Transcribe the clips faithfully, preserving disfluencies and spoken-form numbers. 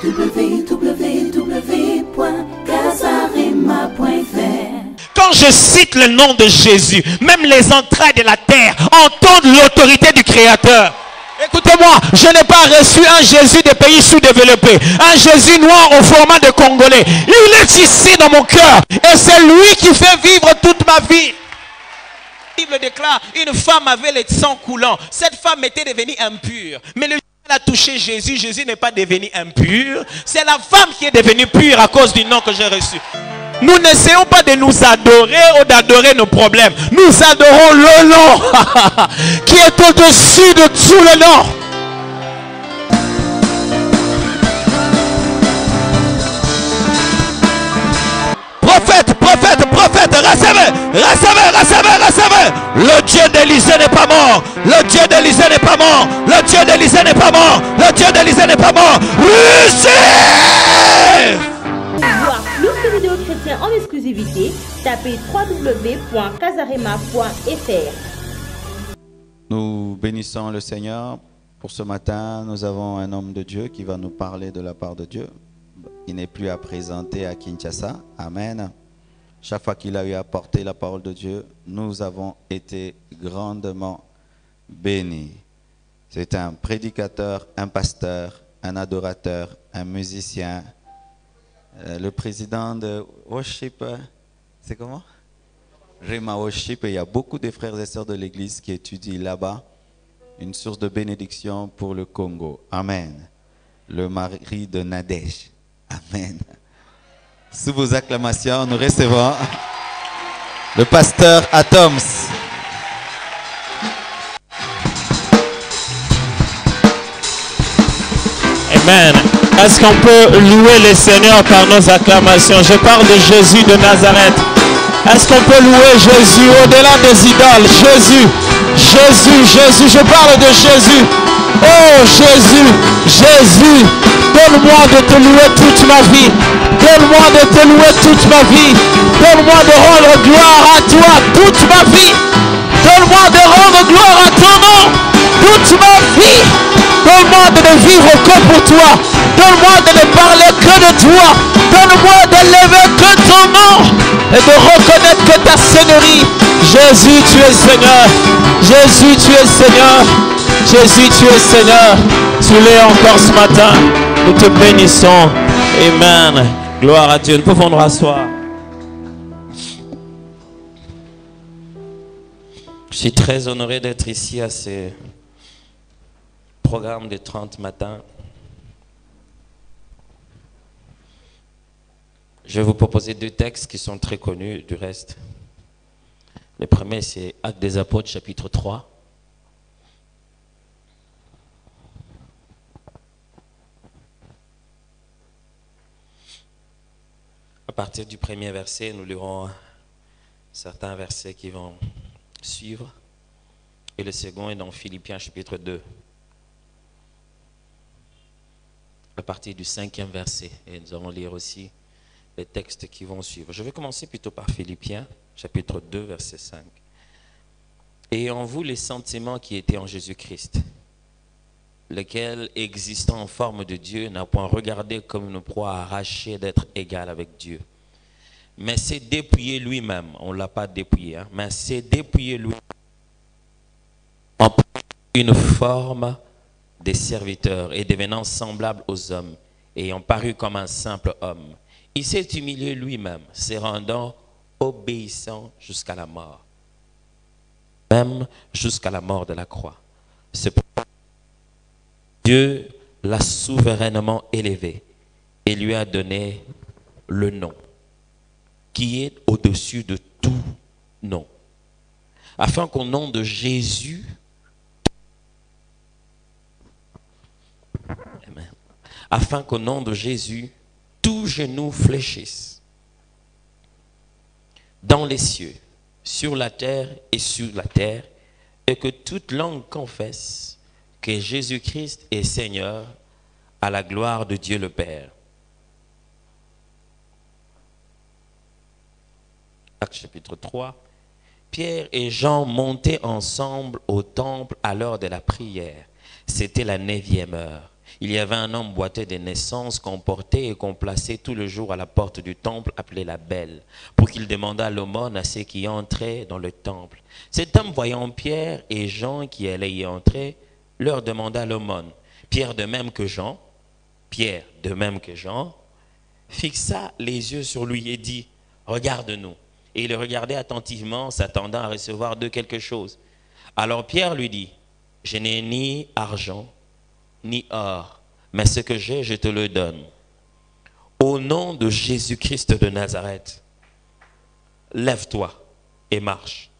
w w w point casarhema point f r. Quand je cite le nom de Jésus, même les entrailles de la terre entendent l'autorité du Créateur. Écoutez-moi, je n'ai pas reçu un Jésus des pays sous-développés, un Jésus noir au format de Congolais. Il est ici dans mon cœur et c'est lui qui fait vivre toute ma vie. La Bible déclare, une femme avait le sang coulant. Cette femme était devenue impure. Mais le jour où elle a touché Jésus, Jésus n'est pas devenu impur. C'est la femme qui est devenue pure à cause du nom que j'ai reçu. Nous n'essayons pas de nous adorer ou d'adorer nos problèmes. Nous adorons le nom qui est au-dessus de tout le nom. Prophète, prophète, prophète, recevez, recevez, recevez, recevez. Le Dieu d'Élisée n'est pas mort. Le Dieu d'Élisée n'est pas mort. Le Dieu d'Élisée n'est pas mort. Le Dieu d'Élisée n'est pas mort. Recevez. L'autre vidéo chrétien en exclusivité, tapez w w w point casarhema point f r. Nous bénissons le Seigneur. Pour ce matin, nous avons un homme de Dieu qui va nous parler de la part de Dieu. Il n'est plus à présenter à Kinshasa. Amen. Chaque fois qu'il a eu à porter la parole de Dieu, nous avons été grandement bénis. C'est un prédicateur, un pasteur, un adorateur, un musicien. Le président de Worship, c'est comment? Rima Worship, et il y a beaucoup de frères et sœurs de l'église qui étudient là-bas. Une source de bénédiction pour le Congo. Amen. Le mari de Nadège. Amen. Sous vos acclamations, nous recevons le pasteur Athom. Amen. Est-ce qu'on peut louer le Seigneur par nos acclamations? Je parle de Jésus de Nazareth. Est-ce qu'on peut louer Jésus au-delà des idoles? Jésus, Jésus, Jésus, je parle de Jésus. Oh Jésus, Jésus, donne-moi de te louer toute ma vie. Donne-moi de te louer toute ma vie. Donne-moi de rendre gloire à toi toute ma vie. Donne-moi de rendre gloire à ton nom toute ma vie. Donne-moi de ne vivre que pour toi. Donne-moi de ne parler que de toi. Donne-moi de lever que ton nom et de reconnaître que ta seigneurie. Jésus, tu es Seigneur. Jésus, tu es Seigneur. Jésus, tu es Seigneur. Tu l'es encore ce matin. Nous te bénissons. Amen. Gloire à Dieu. Nous pouvons nous rasseoir. Je suis très honoré d'être ici à ce programme de trente matins. Je vais vous proposer deux textes qui sont très connus du reste. Le premier, c'est Actes des Apôtres, chapitre trois. À partir du premier verset, nous lirons certains versets qui vont suivre. Et le second est dans Philippiens chapitre deux. À partir du cinquième verset. Et nous allons lire aussi les textes qui vont suivre. Je vais commencer plutôt par Philippiens chapitre deux, verset cinq. « Et en vous les sentiments qui étaient en Jésus-Christ, lequel, existant en forme de Dieu, n'a point regardé comme une proie arrachée d'être égal avec Dieu. Mais s'est dépouillé lui-même. » On ne l'a pas dépouillé, hein? Mais s'est dépouillé lui-même en prenant une forme des serviteurs et devenant semblable aux hommes, ayant paru comme un simple homme. Il s'est humilié lui-même, se rendant obéissant jusqu'à la mort, même jusqu'à la mort de la croix. C'est pourquoi Dieu l'a souverainement élevé et lui a donné le nom qui est au-dessus de tout nom, afin qu'au nom de Jésus, Amen. afin qu'au nom de Jésus, tout genou fléchisse dans les cieux, sur la terre et sur la terre, et que toute langue confesse que Jésus-Christ est Seigneur, à la gloire de Dieu le Père. Acte chapitre trois. Pierre et Jean montaient ensemble au temple à l'heure de la prière. C'était la neuvième heure. Il y avait un homme boiteux de naissance, qu'on portait et qu'on plaçait tout le jour à la porte du temple, appelé la Belle, pour qu'il demandât l'aumône à ceux qui entraient dans le temple. Cet homme, voyant Pierre et Jean qui allaient y entrer, leur demanda l'aumône. Pierre, de même que Jean, Pierre, de même que Jean, fixa les yeux sur lui et dit, « Regarde-nous ». Et il le regardait attentivement, s'attendant à recevoir d'eux quelque chose. Alors Pierre lui dit, « Je n'ai ni argent, ni or, mais ce que j'ai, je te le donne. Au nom de Jésus-Christ de Nazareth, lève-toi et marche. »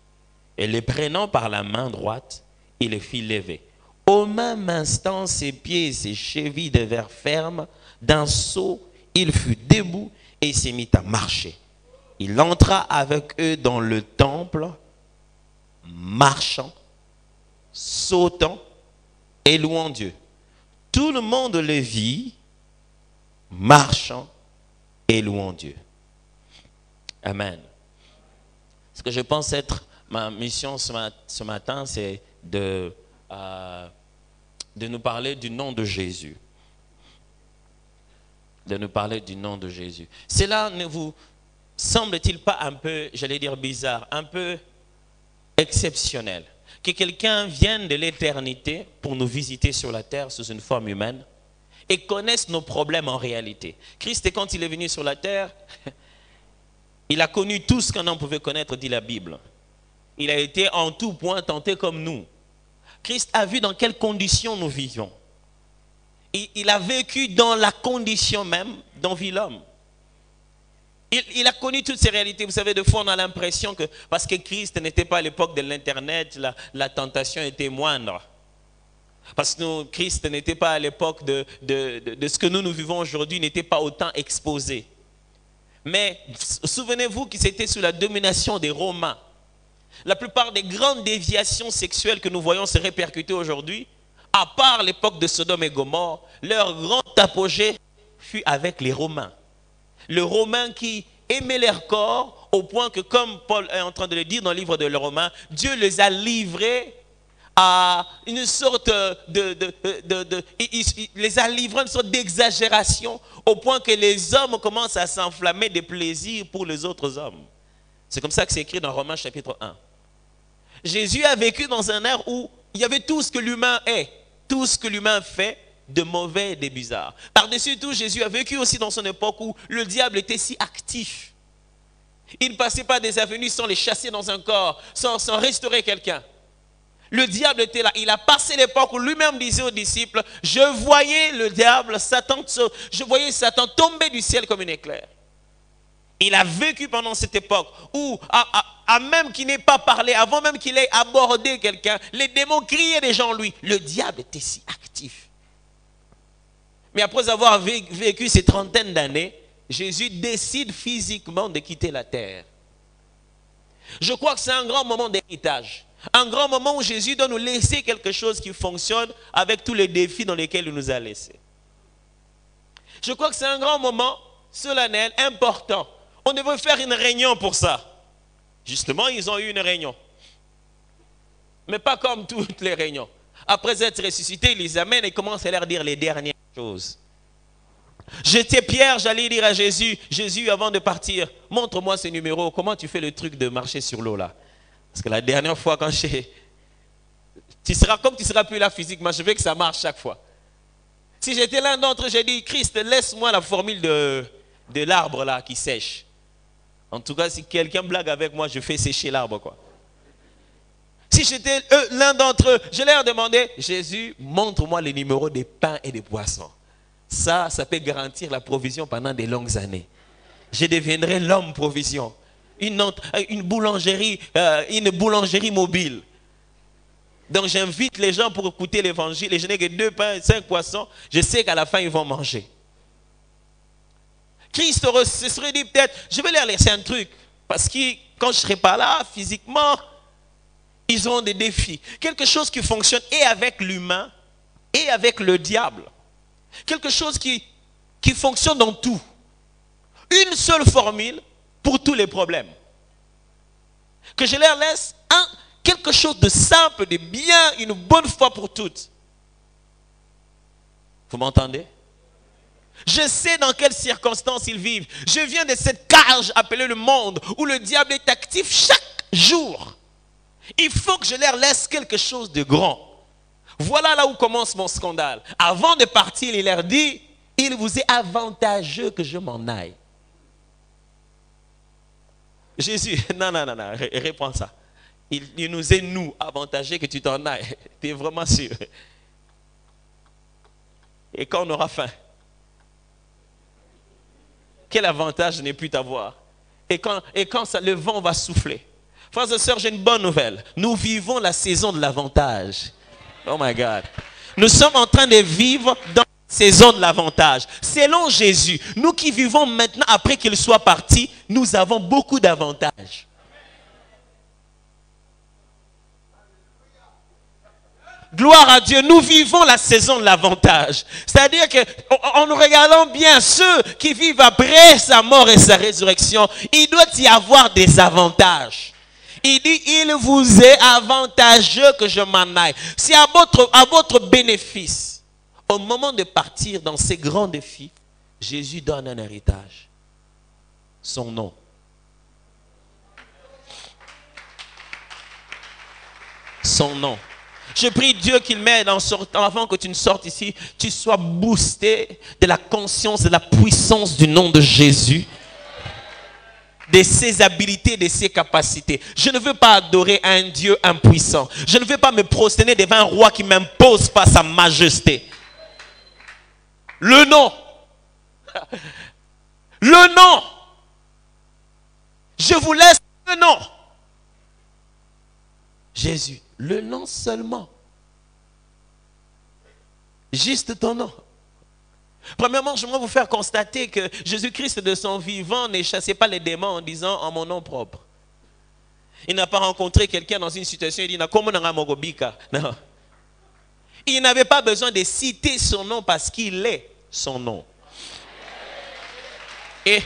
Et le prenant par la main droite, il le fit lever. Au même instant, ses pieds et ses chevilles devinrent fermes. D'un saut, il fut debout et se mit à marcher. Il entra avec eux dans le temple, marchant, sautant et louant Dieu. Tout le monde le vit, marchant et louant Dieu. Amen. Ce que je pense être ma mission ce matin, c'est de... Euh, de nous parler du nom de Jésus. De nous parler du nom de Jésus. Cela ne vous semble-t-il pas un peu, j'allais dire bizarre, un peu exceptionnel, que quelqu'un vienne de l'éternité pour nous visiter sur la terre sous une forme humaine et connaisse nos problèmes en réalité. Christ, quand il est venu sur la terre, il a connu tout ce qu'un homme pouvait connaître, dit la Bible. Il a été en tout point tenté comme nous. Christ a vu dans quelles conditions nous vivions. Il, il a vécu dans la condition même dont vit l'homme. Il, il a connu toutes ces réalités. Vous savez, de fois, on a l'impression que parce que Christ n'était pas à l'époque de l'Internet, la, la tentation était moindre. Parce que nous, Christ n'était pas à l'époque de, de, de, de ce que nous, nous vivons aujourd'hui, n'était pas autant exposé. Mais souvenez-vous qu'il était sous la domination des Romains. La plupart des grandes déviations sexuelles que nous voyons se répercuter aujourd'hui, à part l'époque de Sodome et Gomorrhe, leur grand apogée fut avec les Romains. Les Romains qui aimaient leur corps au point que, comme Paul est en train de le dire dans le livre de Romains, Dieu les a livrés à une sorte de... de, de, de, de il, il les a livrés à une sorte d'exagération au point que les hommes commencent à s'enflammer des plaisirs pour les autres hommes. C'est comme ça que c'est écrit dans Romains chapitre un. Jésus a vécu dans un air où il y avait tout ce que l'humain est, tout ce que l'humain fait de mauvais et de bizarre. Par-dessus tout, Jésus a vécu aussi dans son époque où le diable était si actif. Il ne passait pas des avenues sans les chasser dans un corps, sans, sans restaurer quelqu'un. Le diable était là. Il a passé l'époque où lui-même disait aux disciples, « Je voyais le diable, Satan, je voyais Satan tomber du ciel comme un éclair. » Il a vécu pendant cette époque où, à, à, à même qu'il n'ait pas parlé, avant même qu'il ait abordé quelqu'un, les démons criaient déjà en lui. Le diable était si actif. Mais après avoir vécu ces trentaines d'années, Jésus décide physiquement de quitter la terre. Je crois que c'est un grand moment d'héritage. Un grand moment où Jésus doit nous laisser quelque chose qui fonctionne avec tous les défis dans lesquels il nous a laissés. Je crois que c'est un grand moment solennel, important. On devait faire une réunion pour ça. Justement, ils ont eu une réunion. Mais pas comme toutes les réunions. Après être ressuscités, ils les amènent et commencent à leur dire les dernières choses. J'étais Pierre, j'allais dire à Jésus, Jésus, avant de partir, montre-moi ce numéro, comment tu fais le truc de marcher sur l'eau là. Parce que la dernière fois, quand j'ai... Tu seras comme tu seras plus là physiquement, je veux que ça marche chaque fois. Si j'étais l'un d'entre eux, j'ai dit, Christ, laisse-moi la formule de, de l'arbre là qui sèche. En tout cas, si quelqu'un blague avec moi, je fais sécher l'arbre, quoi. Si j'étais l'un d'entre eux, je leur demandais, Jésus, montre-moi les numéros des pains et des poissons. Ça, ça peut garantir la provision pendant des longues années. Je deviendrai l'homme provision. Une, entre, une, boulangerie, euh, une boulangerie mobile. Donc j'invite les gens pour écouter l'évangile. Et je n'ai que deux pains et cinq poissons. Je sais qu'à la fin, ils vont manger. Christ se serait dit peut-être, je vais leur laisser un truc. Parce que quand je ne serai pas là, physiquement, ils auront des défis. Quelque chose qui fonctionne et avec l'humain, et avec le diable. Quelque chose qui, qui fonctionne dans tout. Une seule formule pour tous les problèmes. Que je leur laisse un, quelque chose de simple, de bien, une bonne fois pour toutes. Vous m'entendez? Je sais dans quelles circonstances ils vivent. Je viens de cette cage appelée le monde où le diable est actif chaque jour. Il faut que je leur laisse quelque chose de grand. Voilà là où commence mon scandale. Avant de partir, il leur dit, il vous est avantageux que je m'en aille. Jésus, non, non, non, non, réponds ça. Il, il nous est, nous, avantageux que tu t'en ailles. Tu es vraiment sûr. Et quand on aura faim, quel avantage ne puis t'avoir? Et quand, et quand ça, le vent va souffler. Frères et sœurs, j'ai une bonne nouvelle. Nous vivons la saison de l'avantage. Oh my God. Nous sommes en train de vivre dans la saison de l'avantage. Selon Jésus, nous qui vivons maintenant après qu'il soit parti, nous avons beaucoup d'avantages. Gloire à Dieu, nous vivons la saison de l'avantage. C'est-à-dire qu'en nous regardant bien, ceux qui vivent après sa mort et sa résurrection, il doit y avoir des avantages. Il dit, il vous est avantageux que je m'en aille. C'est à votre, à votre bénéfice. Au moment de partir dans ces grands défis, Jésus donne un héritage. Son nom. Son nom. Je prie Dieu qu'il m'aide en sortant, avant que tu ne sortes ici, tu sois boosté de la conscience, de la puissance du nom de Jésus, de ses habilités, de ses capacités. Je ne veux pas adorer un Dieu impuissant. Je ne veux pas me prosterner devant un roi qui ne m'impose pas sa majesté. Le nom. Le nom. Je vous laisse le nom. Jésus. Le nom seulement. Juste ton nom. Premièrement, je voudrais vous faire constater que Jésus-Christ de son vivant ne chassait pas les démons en disant en mon nom propre. Il n'a pas rencontré quelqu'un dans une situation, il dit non. Il n'avait pas besoin de citer son nom parce qu'il est son nom. Et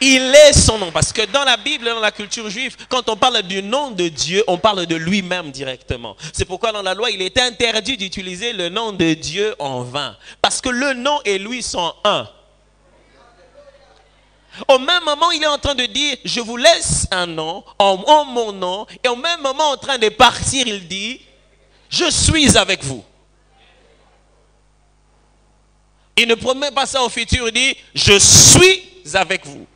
il est son nom. Parce que dans la Bible, dans la culture juive, quand on parle du nom de Dieu, on parle de lui-même directement. C'est pourquoi dans la loi, il est interdit d'utiliser le nom de Dieu en vain. Parce que le nom et lui sont un. Au même moment, il est en train de dire, je vous laisse un nom, en, en mon nom. Et au même moment, en train de partir, il dit, je suis avec vous. Il ne promet pas ça au futur, il dit, je suis avec vous.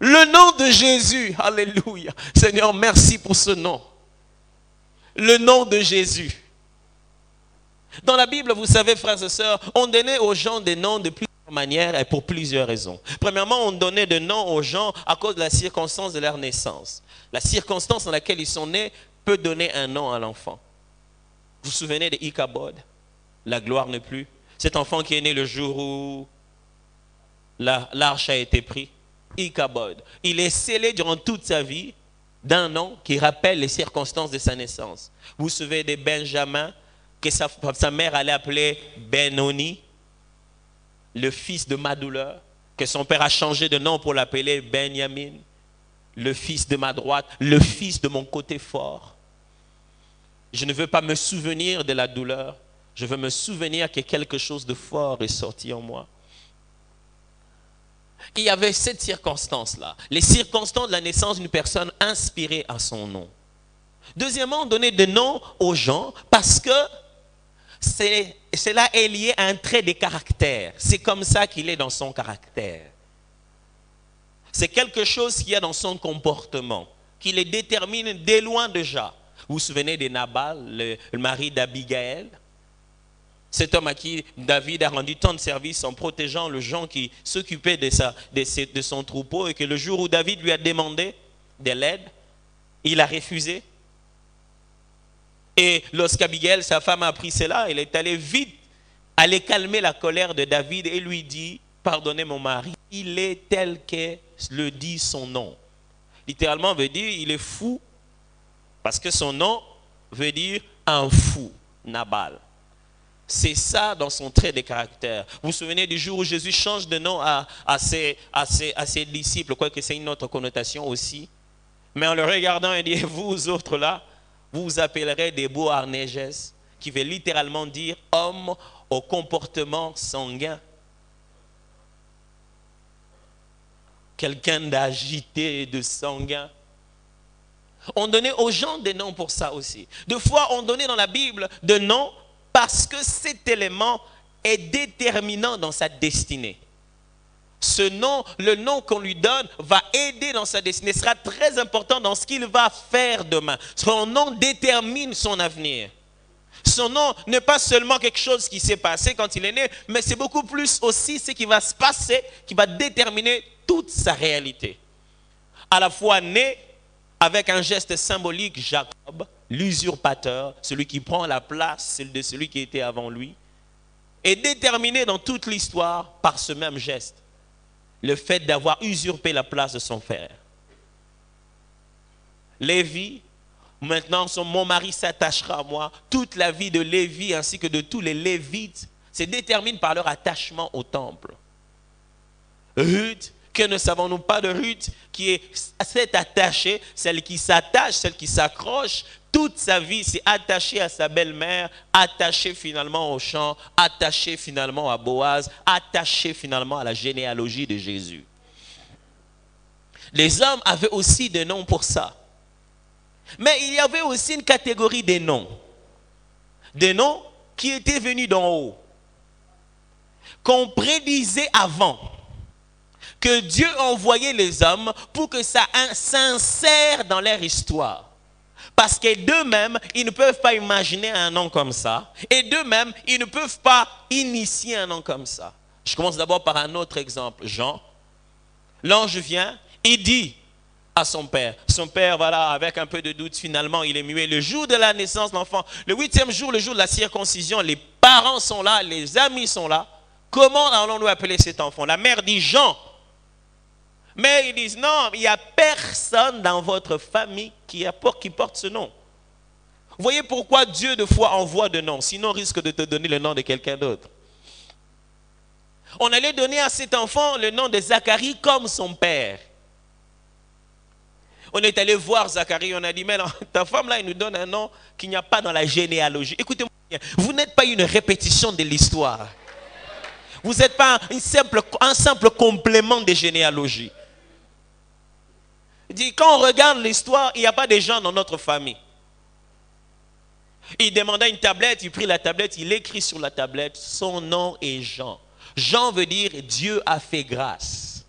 Le nom de Jésus, alléluia. Seigneur, merci pour ce nom. Le nom de Jésus. Dans la Bible, vous savez, frères et sœurs, on donnait aux gens des noms de plusieurs manières et pour plusieurs raisons. Premièrement, on donnait des noms aux gens à cause de la circonstance de leur naissance. La circonstance dans laquelle ils sont nés peut donner un nom à l'enfant. Vous vous souvenez de Ichabod? La gloire n'est plus. Cet enfant qui est né le jour où l'arche a été prise. Ichabod. Il est scellé durant toute sa vie d'un nom qui rappelle les circonstances de sa naissance. Vous vous souvenez de Benjamin, que sa, sa mère allait appeler Benoni, le fils de ma douleur, que son père a changé de nom pour l'appeler Benjamin, le fils de ma droite, le fils de mon côté fort. Je ne veux pas me souvenir de la douleur, je veux me souvenir que quelque chose de fort est sorti en moi. Il y avait cette circonstance-là. Les circonstances de la naissance d'une personne inspirée à son nom. Deuxièmement, on donnait des noms aux gens parce que cela est lié à un trait de caractère. C'est comme ça qu'il est dans son caractère. C'est quelque chose qu'il y a dans son comportement, qui le détermine dès loin déjà. Vous vous souvenez de Nabal, le, le mari d'Abigail? Cet homme à qui David a rendu tant de services en protégeant le gens qui s'occupait de, de, de son troupeau et que le jour où David lui a demandé de l'aide, il a refusé. Et lorsqu'Abigail, sa femme, a appris cela, elle est allée vite aller calmer la colère de David et lui dit, pardonnez mon mari, il est tel que le dit son nom. Littéralement veut dire, il est fou, parce que son nom veut dire un fou, Nabal. C'est ça dans son trait de caractère. Vous vous souvenez du jour où Jésus change de nom à, à, ses, à, ses, à ses disciples, quoique c'est une autre connotation aussi. Mais en le regardant, il dit, vous autres là, vous vous appellerez des beaux harneges qui veut littéralement dire « homme au comportement sanguin ». Quelqu'un d'agité, de sanguin. On donnait aux gens des noms pour ça aussi. Des fois, on donnait dans la Bible des noms parce que cet élément est déterminant dans sa destinée. Ce nom, le nom qu'on lui donne, va aider dans sa destinée, sera très important dans ce qu'il va faire demain. Son nom détermine son avenir. Son nom n'est pas seulement quelque chose qui s'est passé quand il est né, mais c'est beaucoup plus aussi ce qui va se passer, qui va déterminer toute sa réalité. À la fois né, avec un geste symbolique, Jacob, l'usurpateur, celui qui prend la place de celui qui était avant lui, est déterminé dans toute l'histoire par ce même geste. Le fait d'avoir usurpé la place de son frère. Lévi, maintenant son, mon mari s'attachera à moi. Toute la vie de Lévi ainsi que de tous les Lévites se détermine par leur attachement au temple. Ruth, que ne savons-nous pas de Ruth qui est cette attachée, celle qui s'attache, celle qui s'accroche. Toute sa vie s'est attachée à sa belle-mère, attachée finalement au champ, attachée finalement à Boaz, attachée finalement à la généalogie de Jésus. Les hommes avaient aussi des noms pour ça. Mais il y avait aussi une catégorie des noms. Des noms qui étaient venus d'en haut. Qu'on prédisait avant. Que Dieu envoyait les hommes pour que ça s'insère dans leur histoire. Parce que d'eux-mêmes, ils ne peuvent pas imaginer un nom comme ça. Et d'eux-mêmes, ils ne peuvent pas initier un nom comme ça. Je commence d'abord par un autre exemple. Jean, l'ange vient, il dit à son père. Son père, voilà, avec un peu de doute, finalement, il est muet. Le jour de la naissance de l'enfant, le huitième jour, le jour de la circoncision, les parents sont là, les amis sont là. Comment allons-nous appeler cet enfant? La mère dit Jean. Mais ils disent, non, il n'y a personne dans votre famille qui, a, qui porte ce nom. Vous voyez pourquoi Dieu de fois envoie de noms, sinon risque de te donner le nom de quelqu'un d'autre. On allait donner à cet enfant le nom de Zacharie comme son père. On est allé voir Zacharie, on a dit, mais non, ta femme là, elle nous donne un nom qu'il n'y a pas dans la généalogie. Écoutez-moi bien, vous n'êtes pas une répétition de l'histoire. Vous n'êtes pas une simple, un simple complément de généalogie. Il dit, quand on regarde l'histoire, il n'y a pas de gens dans notre famille. Il demanda une tablette, il prit la tablette, il écrit sur la tablette, son nom est Jean. Jean veut dire Dieu a fait grâce.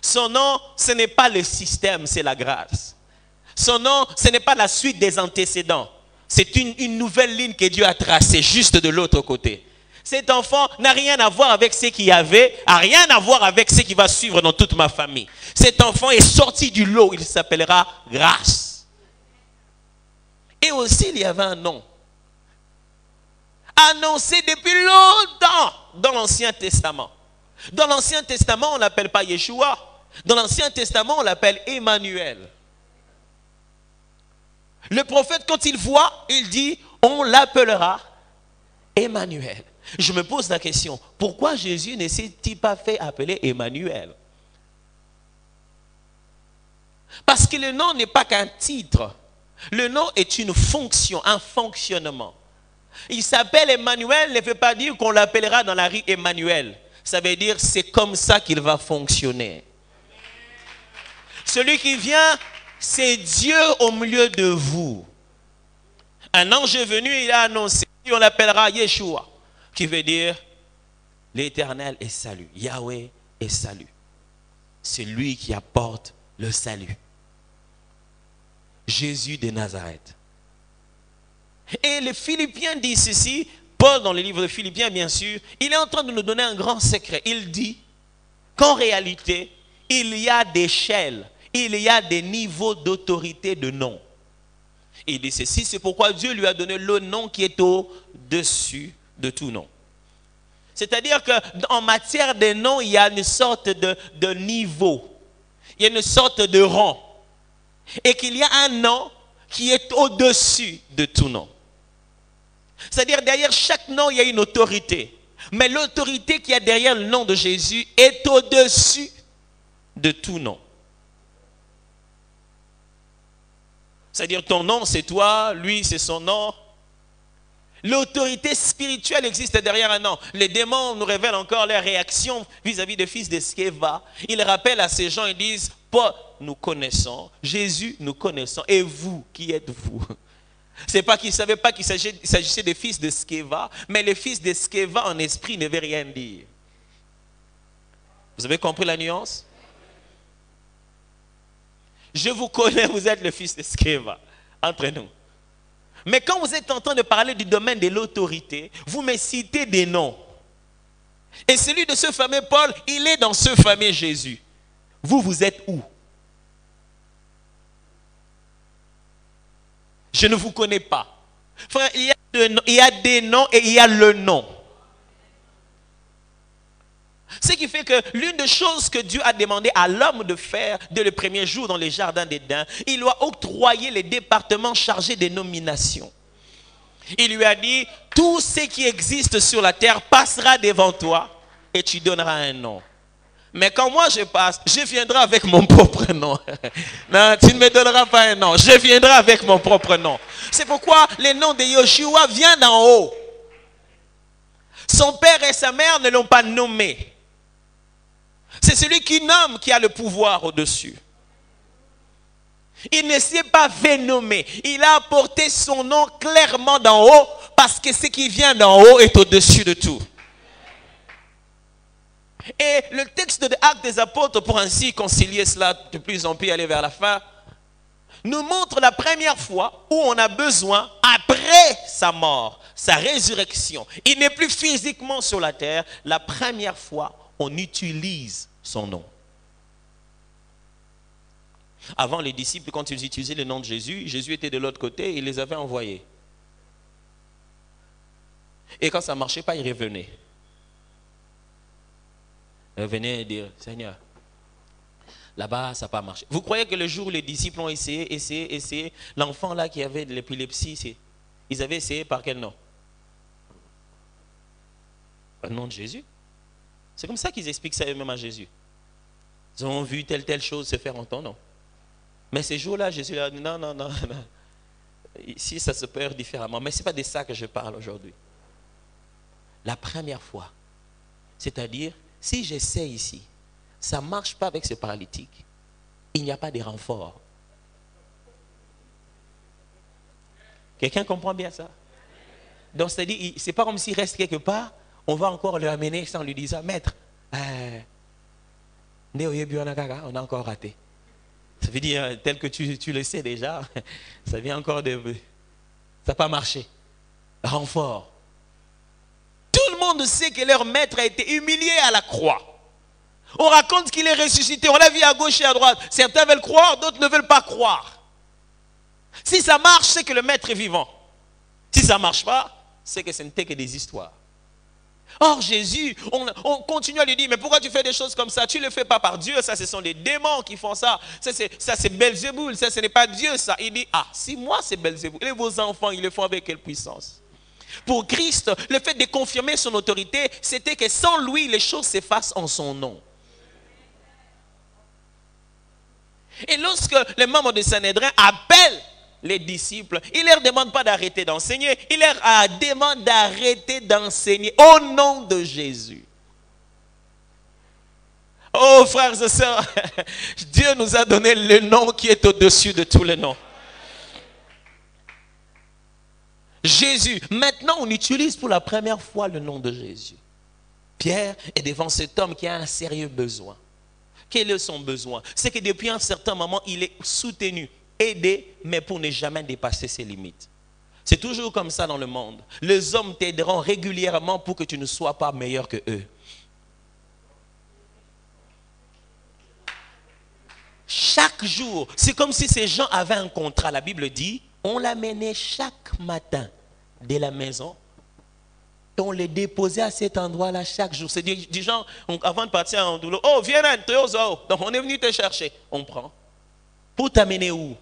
Son nom, ce n'est pas le système, c'est la grâce. Son nom, ce n'est pas la suite des antécédents. C'est une, une nouvelle ligne que Dieu a tracée, juste de l'autre côté. Cet enfant n'a rien à voir avec ce qu'il y avait, n'a rien à voir avec ce qui va suivre dans toute ma famille. Cet enfant est sorti du lot, il s'appellera Grâce. Et aussi, il y avait un nom. Annoncé depuis longtemps dans l'Ancien Testament. Dans l'Ancien Testament, on ne l'appelle pas Yeshua. Dans l'Ancien Testament, on l'appelle Emmanuel. Le prophète, quand il voit, il dit, on l'appellera Emmanuel. Je me pose la question, pourquoi Jésus ne s'est-il pas fait appeler Emmanuel? Parce que le nom n'est pas qu'un titre. Le nom est une fonction, un fonctionnement. Il s'appelle Emmanuel, ne veut pas dire qu'on l'appellera dans la rue Emmanuel. Ça veut dire c'est comme ça qu'il va fonctionner. Celui qui vient, c'est Dieu au milieu de vous. Un ange est venu, il a annoncé, on l'appellera Yeshua. Qui veut dire l'Éternel est salut. Yahweh est salut. C'est lui qui apporte le salut. Jésus de Nazareth. Et les Philippiens disent ceci, Paul dans le livre de Philippiens bien sûr, il est en train de nous donner un grand secret. Il dit qu'en réalité, il y a des échelles, il y a des niveaux d'autorité de nom. Il dit ceci, c'est pourquoi Dieu lui a donné le nom qui est au-dessus de tout nom. C'est-à-dire qu'en matière de nom, il y a une sorte de, de niveau. Il y a une sorte de rang. Et qu'il y a un nom qui est au-dessus de tout nom. C'est-à-dire derrière chaque nom, il y a une autorité. Mais l'autorité qu'il y a derrière le nom de Jésus est au-dessus de tout nom. C'est-à-dire ton nom, c'est toi, lui, c'est son nom. L'autorité spirituelle existe derrière un nom. Les démons nous révèlent encore leur réaction vis-à-vis des fils de Skeva. Ils rappellent à ces gens, ils disent, Paul, nous connaissons, Jésus, nous connaissons. Et vous, qui êtes-vous? C'est pas qu'ils ne savaient pas qu'il s'agissait des fils de Skeva, mais les fils de Skeva en esprit ne veut rien dire. Vous avez compris la nuance? Je vous connais, vous êtes le fils de Skeva, entre nous. Mais quand vous êtes en train de parler du domaine de l'autorité, vous me citez des noms. Et celui de ce fameux Paul, il est dans ce fameux Jésus. Vous, vous êtes où? Je ne vous connais pas. Frère, il y a de, il y a des noms et il y a le nom. Ce qui fait que l'une des choses que Dieu a demandé à l'homme de faire dès le premier jour dans les jardins d'Éden, il lui a octroyé les départements chargés des nominations. Il lui a dit, tout ce qui existe sur la terre passera devant toi et tu donneras un nom. Mais quand moi je passe, je viendrai avec mon propre nom. Non, tu ne me donneras pas un nom, je viendrai avec mon propre nom. C'est pourquoi le nom de Yeshua vient d'en haut. Son père et sa mère ne l'ont pas nommé. C'est celui qui nomme qui a le pouvoir au-dessus. Il ne s'est pas fait nommer. Il a apporté son nom clairement d'en haut parce que ce qui vient d'en haut est au-dessus de tout. Et le texte de Actes des Apôtres, pour ainsi concilier cela de plus en plus, aller vers la fin, nous montre la première fois où on a besoin, après sa mort, sa résurrection, il n'est plus physiquement sur la terre, la première fois on utilise son nom. Avant, les disciples, quand ils utilisaient le nom de Jésus, Jésus était de l'autre côté, il les avait envoyés. Et quand ça ne marchait pas, ils revenaient. Ils revenaient et disaient, Seigneur, là-bas, ça n'a pas marché. Vous croyez que le jour où les disciples ont essayé, essayé, essayé, l'enfant là qui avait de l'épilepsie, ils avaient essayé par quel nom? Par le nom de Jésus. C'est comme ça qu'ils expliquent ça eux-mêmes à Jésus. Ils ont vu telle, telle chose se faire entendre. Mais ces jours-là, Jésus leur a dit, non, non, non, non. Ici, ça se perd différemment. Mais ce n'est pas de ça que je parle aujourd'hui. La première fois, c'est-à-dire, si j'essaie ici, ça ne marche pas avec ce paralytique. Il n'y a pas de renfort. Quelqu'un comprend bien ça? Donc, c'est-à-dire, ce n'est pas comme s'il reste quelque part, on va encore le amener sans lui dire, maître, euh, on a encore raté. Ça veut dire, tel que tu, tu le sais déjà, ça vient encore de... Ça n'a pas marché. Renfort. Tout le monde sait que leur maître a été humilié à la croix. On raconte qu'il est ressuscité, on l'a vu à gauche et à droite. Certains veulent croire, d'autres ne veulent pas croire. Si ça marche, c'est que le maître est vivant. Si ça ne marche pas, c'est que ce n'était que des histoires. Or Jésus, on, on continue à lui dire, mais pourquoi tu fais des choses comme ça? Tu ne le fais pas par Dieu, ça ce sont des démons qui font ça. Ça c'est Belzeboul, ça ce n'est pas Dieu ça. Il dit, ah si moi c'est Belzeboul, et vos enfants ils le font avec quelle puissance? Pour Christ, le fait de confirmer son autorité, c'était que sans lui les choses s'effacent en son nom. Et lorsque les membres du Sanhédrin appellent les disciples, il ne leur demande pas d'arrêter d'enseigner, il leur demande d'arrêter d'enseigner au nom de Jésus. Oh frères et sœurs, Dieu nous a donné le nom qui est au-dessus de tous les noms. Jésus, maintenant on utilise pour la première fois le nom de Jésus. Pierre est devant cet homme qui a un sérieux besoin. Quel est son besoin? C'est que depuis un certain moment, il est soutenu, aidé, mais pour ne jamais dépasser ses limites. C'est toujours comme ça dans le monde. Les hommes t'aideront régulièrement pour que tu ne sois pas meilleur que eux. Chaque jour, c'est comme si ces gens avaient un contrat. La Bible dit, on l'amenait chaque matin de la maison. On les déposait à cet endroit-là chaque jour. C'est des gens, avant de partir en douleur, oh, viens là, donc on est venu te chercher. On prend. Pour t'amener où?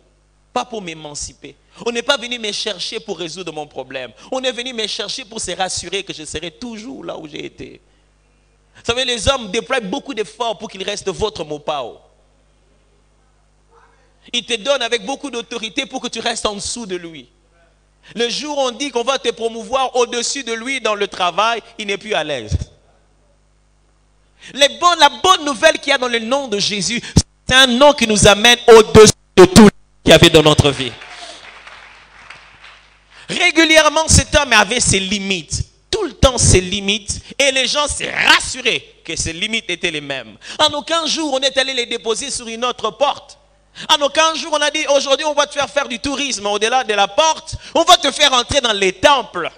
Pas pour m'émanciper. On n'est pas venu me chercher pour résoudre mon problème. On est venu me chercher pour se rassurer que je serai toujours là où j'ai été. Vous savez, les hommes déploient beaucoup d'efforts pour qu'il reste votre mopao. Il te donne avec beaucoup d'autorité pour que tu restes en dessous de lui. Le jour où on dit qu'on va te promouvoir au-dessus de lui dans le travail, il n'est plus à l'aise. Les bonnes, la bonne nouvelle qu'il y a dans le nom de Jésus, c'est un nom qui nous amène au-dessus de tout ce qu'il y avait dans notre vie. Régulièrement, cet homme avait ses limites. Tout le temps ses limites. Et les gens s'est rassurés que ses limites étaient les mêmes. En aucun jour, on est allé les déposer sur une autre porte. En aucun jour, on a dit, aujourd'hui, on va te faire faire du tourisme au-delà de la porte. On va te faire entrer dans les temples.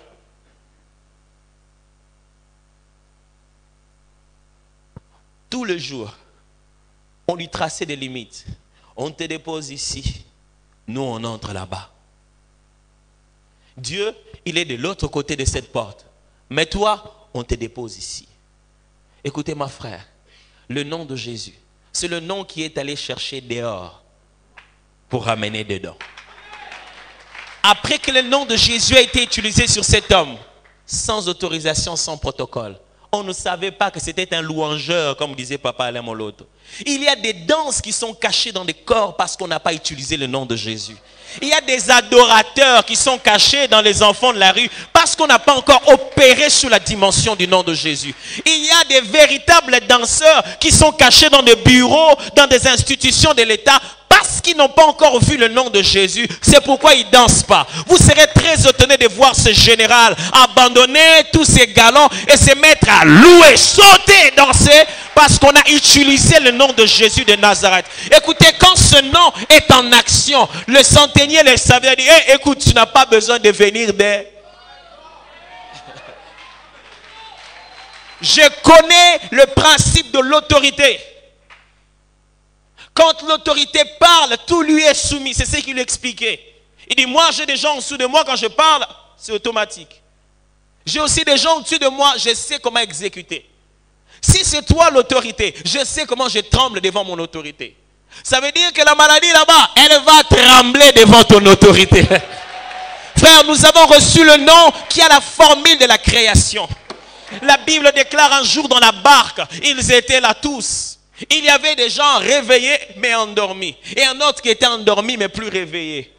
Tout le jour, on lui traçait des limites. On te dépose ici, nous on entre là-bas. Dieu, il est de l'autre côté de cette porte. Mais toi, on te dépose ici. Écoutez, ma frère, le nom de Jésus, c'est le nom qui est allé chercher dehors pour ramener dedans. Après que le nom de Jésus a été utilisé sur cet homme, sans autorisation, sans protocole, on ne savait pas que c'était un louangeur, comme disait papa Alain Moloto. Il y a des danses qui sont cachées dans des corps parce qu'on n'a pas utilisé le nom de Jésus. Il y a des adorateurs qui sont cachés dans les enfants de la rue parce qu'on n'a pas encore opéré sous la dimension du nom de Jésus. Il y a des véritables danseurs qui sont cachés dans des bureaux, dans des institutions de l'État parce qu'ils n'ont pas encore vu le nom de Jésus. C'est pourquoi ils ne dansent pas. Vous serez très étonnés de voir ce général abandonner tous ses galons et se mettre à louer, sauter et danser parce qu'on a utilisé le nom de Jésus de Nazareth. Écoutez, quand ce nom est en action, le centenier le savait, dit hey, écoute, tu n'as pas besoin de venir des... Je connais le principe de l'autorité. Quand l'autorité parle, tout lui est soumis. C'est ce qu'il expliquait. Il dit, moi j'ai des gens en dessous de moi, quand je parle, c'est automatique. J'ai aussi des gens au-dessus de moi, je sais comment exécuter. Si c'est toi l'autorité, je sais comment je tremble devant mon autorité. Ça veut dire que la maladie là-bas, elle va trembler devant ton autorité. Frère, nous avons reçu le nom qui a la formule de la création. La Bible déclare un jour dans la barque, ils étaient là tous. Il y avait des gens réveillés mais endormis. Et un autre qui était endormi mais plus réveillé.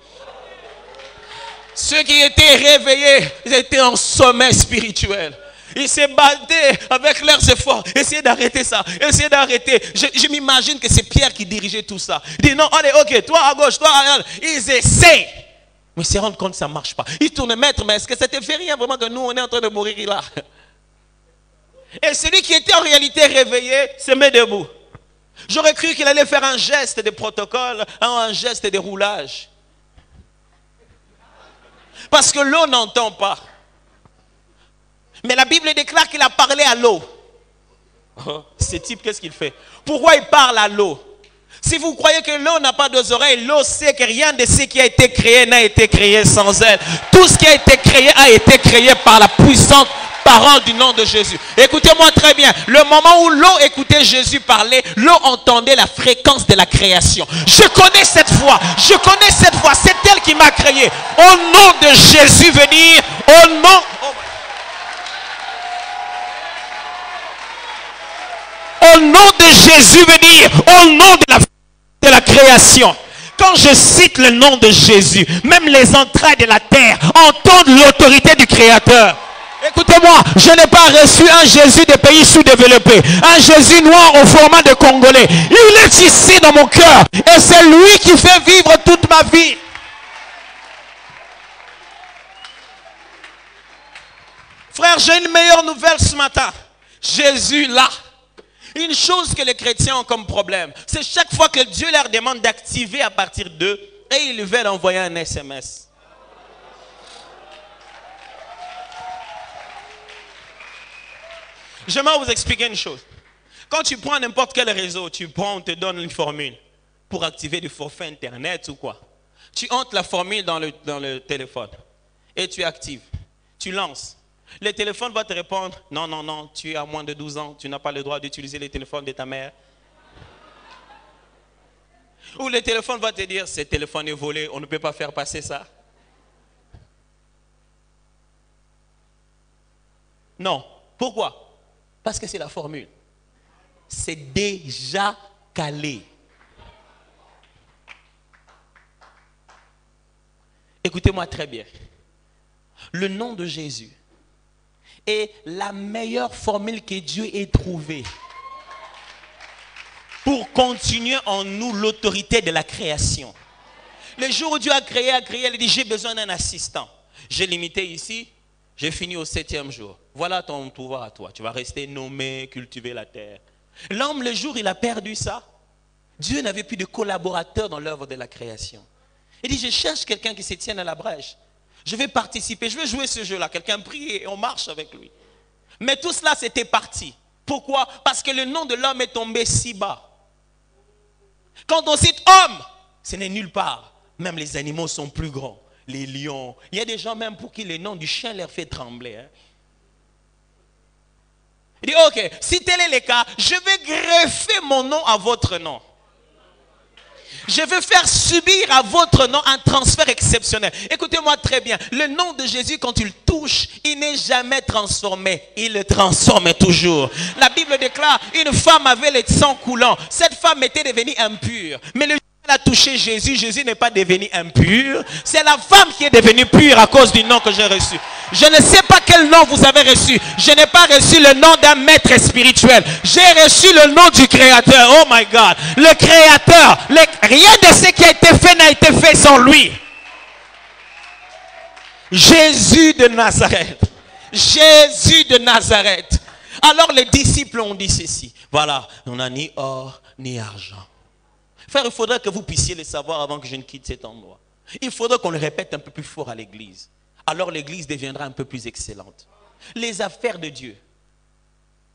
Ceux qui étaient réveillés, ils étaient en sommeil spirituel. Ils se battaient avec leurs efforts. Essayez d'arrêter ça. Essayez d'arrêter. Je, je m'imagine que c'est Pierre qui dirigeait tout ça. Il dit non, allez, ok, toi à gauche, toi à gauche. Ils essaient. Mais ils se rendent compte que ça ne marche pas. Ils tournent maître, mais est-ce que ça te fait rien vraiment que nous, on est en train de mourir là? Et celui qui était en réalité réveillé se met debout. J'aurais cru qu'il allait faire un geste de protocole, un geste de roulage. Parce que l'eau n'entend pas. Mais la Bible déclare qu'il a parlé à l'eau. Oh, ce type, qu'est-ce qu'il fait? Pourquoi il parle à l'eau? Si vous croyez que l'eau n'a pas deux oreilles, l'eau sait que rien de ce qui a été créé n'a été créé sans elle. Tout ce qui a été créé a été créé par la puissante parole du nom de Jésus. Écoutez-moi très bien. Le moment où l'eau écoutait Jésus parler, l'eau entendait la fréquence de la création. Je connais cette voix. Je connais cette voix. C'est elle qui m'a créé. Au nom de Jésus, veut dire au nom... Oh. Au nom de Jésus, veut dire au nom de la, de la création. Quand je cite le nom de Jésus, même les entrailles de la terre entendent l'autorité du Créateur. Écoutez-moi, je n'ai pas reçu un Jésus des pays sous-développés, un Jésus noir au format de Congolais. Il est ici dans mon cœur et c'est lui qui fait vivre toute ma vie. Frère, j'ai une meilleure nouvelle ce matin. Jésus là. Une chose que les chrétiens ont comme problème, c'est chaque fois que Dieu leur demande d'activer à partir d'eux, et ils veulent envoyer un S M S. J'aimerais vous expliquer une chose. Quand tu prends n'importe quel réseau, tu prends, on te donne une formule pour activer du forfait internet ou quoi. Tu entres la formule dans le, dans le téléphone et tu actives, tu lances. Le téléphone va te répondre, non, non, non, tu as moins de douze ans, tu n'as pas le droit d'utiliser le téléphone de ta mère. Ou le téléphone va te dire, ce téléphone est volé, on ne peut pas faire passer ça. Non. Pourquoi? Parce que c'est la formule. C'est déjà calé. Écoutez-moi très bien. le nom de Jésus. Et la meilleure formule que Dieu ait trouvée pour continuer en nous l'autorité de la création. Le jour où Dieu a créé, a créé, il dit, j'ai besoin d'un assistant. J'ai limité ici, j'ai fini au septième jour. Voilà ton pouvoir à toi. Tu vas rester nommé, cultiver la terre. L'homme, le jour, il a perdu ça. Dieu n'avait plus de collaborateurs dans l'œuvre de la création. Il dit, je cherche quelqu'un qui se tienne à la brèche. Je vais participer, je vais jouer ce jeu-là. Quelqu'un prie et on marche avec lui. Mais tout cela, c'était parti. Pourquoi? Parce que le nom de l'homme est tombé si bas. Quand on cite homme, ce n'est nulle part. Même les animaux sont plus grands. Les lions. Il y a des gens même pour qui le nom du chien leur fait trembler. Hein? Il dit, ok, si tel est le cas, je vais greffer mon nom à votre nom. Je veux faire subir à votre nom un transfert exceptionnel. Écoutez-moi très bien. Le nom de Jésus, quand il touche, il n'est jamais transformé. Il le transforme toujours. La Bible déclare, une femme avait le sang coulant. Cette femme était devenue impure. Mais le jour où elle a touché Jésus, Jésus n'est pas devenu impur. C'est la femme qui est devenue pure à cause du nom que j'ai reçu. Je ne sais pas quel nom vous avez reçu. Je n'ai pas reçu le nom d'un maître spirituel. J'ai reçu le nom du Créateur. Oh my God. Le Créateur. Le... Rien de ce qui a été fait n'a été fait sans lui. Jésus de Nazareth. Jésus de Nazareth. Alors les disciples ont dit ceci. Voilà, on n'a ni or ni argent. Frère, il faudrait que vous puissiez le savoir avant que je ne quitte cet endroit. Il faudrait qu'on le répète un peu plus fort à l'église. Alors l'église deviendra un peu plus excellente. Les affaires de Dieu,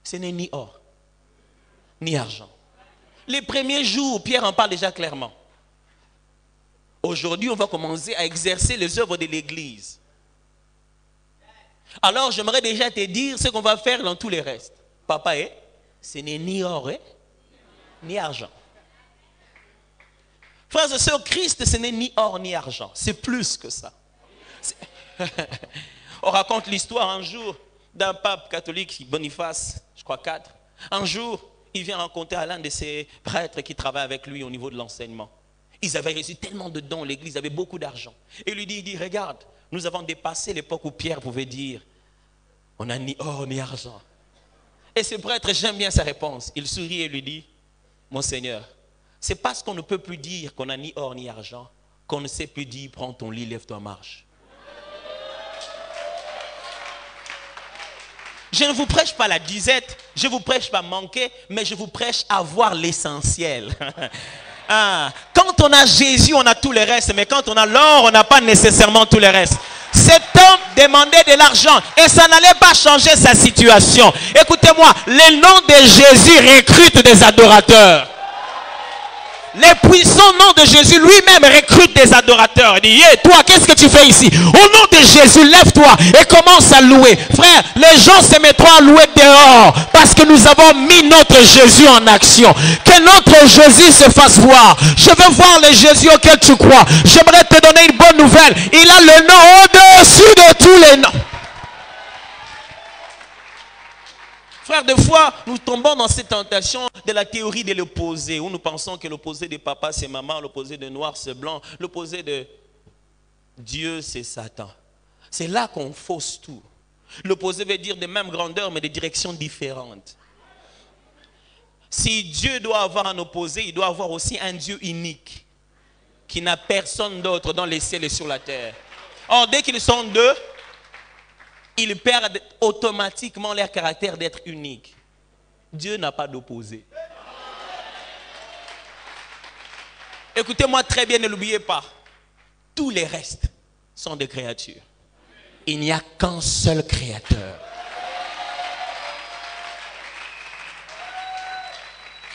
ce n'est ni or, ni argent. Les premiers jours, Pierre en parle déjà clairement. Aujourd'hui, on va commencer à exercer les œuvres de l'église. Alors j'aimerais déjà te dire ce qu'on va faire dans tous les restes. Papa, eh, ce n'est ni or, eh, ni argent. Frères et sœurs, Christ, ce n'est ni or, ni argent. C'est plus que ça. On raconte l'histoire un jour d'un pape catholique, Boniface, je crois quatre. Un jour, il vient rencontrer l'un de ses prêtres qui travaille avec lui au niveau de l'enseignement. Ils avaient reçu tellement de dons, l'église avait beaucoup d'argent. Et lui dit, il dit, regarde, nous avons dépassé l'époque où Pierre pouvait dire, on n'a ni or ni argent. Et ce prêtre, j'aime bien sa réponse. Il sourit et lui dit, Monseigneur, c'est parce qu'on ne peut plus dire qu'on n'a ni or ni argent qu'on ne sait plus dire, prends ton lit, lève-toi, marche. Je ne vous prêche pas la disette, je ne vous prêche pas manquer, mais je vous prêche avoir l'essentiel. Ah, quand on a Jésus, on a tout le reste, mais quand on a l'or, on n'a pas nécessairement tout le reste. Cet homme demandait de l'argent et ça n'allait pas changer sa situation. Écoutez-moi, le nom de Jésus recrute des adorateurs. Le puissant nom de Jésus lui-même recrute des adorateurs. Il dit, hey, toi, qu'est-ce que tu fais ici? Au nom de Jésus, lève-toi et commence à louer. Frère, les gens se mettront à louer dehors parce que nous avons mis notre Jésus en action. Que notre Jésus se fasse voir. Je veux voir le Jésus auquel tu crois. J'aimerais te donner une bonne nouvelle. Il a le nom au-dessus de tous les noms. Frère, des fois, nous tombons dans cette tentation de la théorie de l'opposé, où nous pensons que l'opposé de papa, c'est maman, l'opposé de noir, c'est blanc, l'opposé de Dieu, c'est Satan. C'est là qu'on fausse tout. L'opposé veut dire de même grandeur, mais de directions différentes. Si Dieu doit avoir un opposé, il doit avoir aussi un Dieu unique, qui n'a personne d'autre dans les ciels et sur la terre. Or, dès qu'ils sont deux, ils perdent automatiquement leur caractère d'être unique. Dieu n'a pas d'opposé. Écoutez-moi très bien, ne l'oubliez pas. Tous les restes sont des créatures. Il n'y a qu'un seul créateur.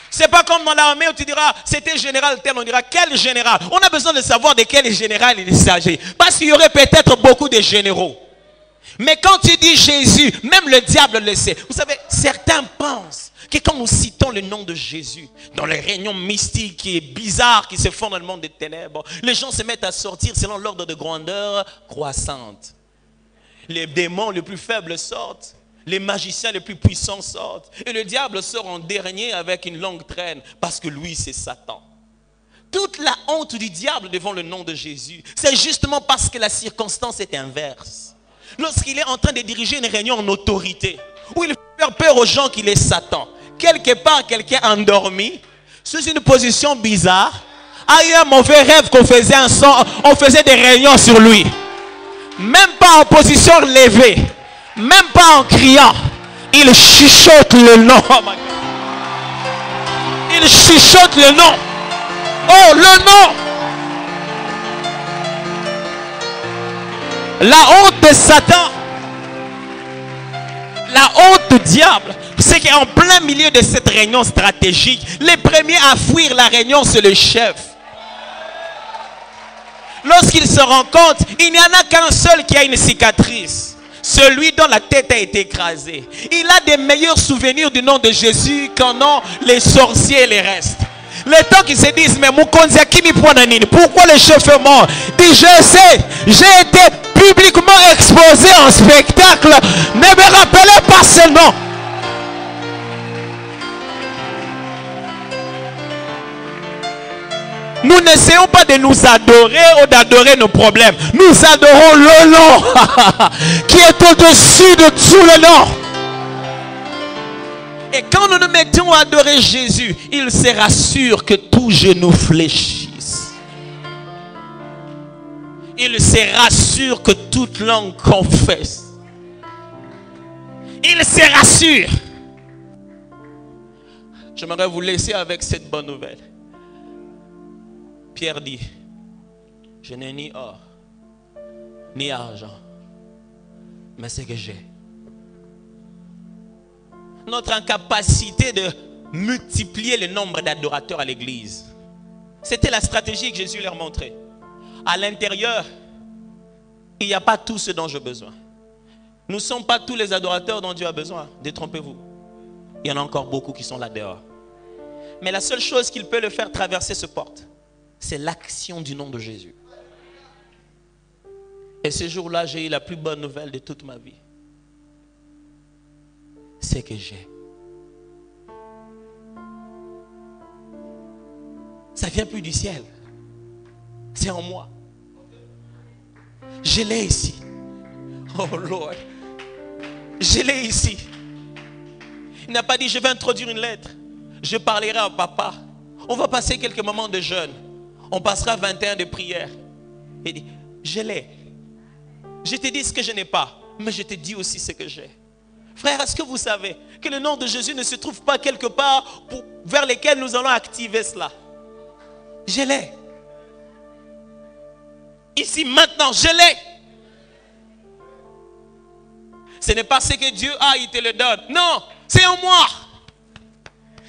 C'est pas comme dans l'armée où tu diras, c'était général tel, on dira, quel général? On a besoin de savoir de quel général il s'agit. Parce qu'il y aurait peut-être beaucoup de généraux. Mais quand tu dis Jésus, même le diable le sait. Vous savez, certains pensent que quand nous citons le nom de Jésus, dans les réunions mystiques et bizarres qui se font dans le monde des ténèbres, les gens se mettent à sortir selon l'ordre de grandeur croissante. Les démons les plus faibles sortent, les magiciens les plus puissants sortent, et le diable sort en dernier avec une longue traîne, parce que lui c'est Satan. Toute la honte du diable devant le nom de Jésus, c'est justement parce que la circonstance est inverse. lorsqu'il est en train de diriger une réunion en autorité, où il fait faire peur aux gens qu'il est Satan, quelque part quelqu'un endormi, sous une position bizarre, a eu un mauvais rêve qu'on faisait un son, on faisait des réunions sur lui. Même pas en position levée, même pas en criant, il chuchote le nom. Oh my God. Il chuchote le nom. Oh, le nom. La honte de Satan, la honte du diable, c'est qu'en plein milieu de cette réunion stratégique, les premiers à fuir la réunion, c'est le chef. Lorsqu'il se rend compte, il n'y en a qu'un seul qui a une cicatrice, celui dont la tête a été écrasée. Il a des meilleurs souvenirs du nom de Jésus qu'en ont les sorciers et les restes. Les temps qui se disent, mais pourquoi le chef est mort? Dit, je sais, j'ai été publiquement exposé en spectacle. Ne me rappelez pas ce nom. Nous n'essayons pas de nous adorer ou d'adorer nos problèmes. Nous adorons le nom qui est au-dessus de tout le nom. Et quand nous nous mettons à adorer Jésus, il se rassure que tout genou fléchisse. Il se rassure que toute langue confesse. Il se rassure. J'aimerais vous laisser avec cette bonne nouvelle. Pierre dit, je n'ai ni or, ni argent, mais ce que j'ai. Notre incapacité de multiplier le nombre d'adorateurs à l'église. C'était la stratégie que Jésus leur montrait. À l'intérieur, il n'y a pas tout ce dont j'ai besoin. Nous ne sommes pas tous les adorateurs dont Dieu a besoin. Détrompez-vous. Il y en a encore beaucoup qui sont là dehors. Mais la seule chose qu'il peut le faire traverser ce porte, c'est l'action du nom de Jésus. Et ce jour-là, j'ai eu la plus bonne nouvelle de toute ma vie. C'est que j'ai. Ça ne vient plus du ciel. C'est en moi. Je l'ai ici. Oh Lord. Je l'ai ici. Il n'a pas dit, je vais introduire une lettre. Je parlerai à papa. On va passer quelques moments de jeûne. On passera vingt et un de prière. Il dit, je l'ai. Je te dis ce que je n'ai pas. Mais je te dis aussi ce que j'ai. Frère, est-ce que vous savez que le nom de Jésus ne se trouve pas quelque part pour, vers lequel nous allons activer cela? Je l'ai. Ici, maintenant, je l'ai. Ce n'est pas ce que Dieu a, il te le donne. Non, c'est en moi.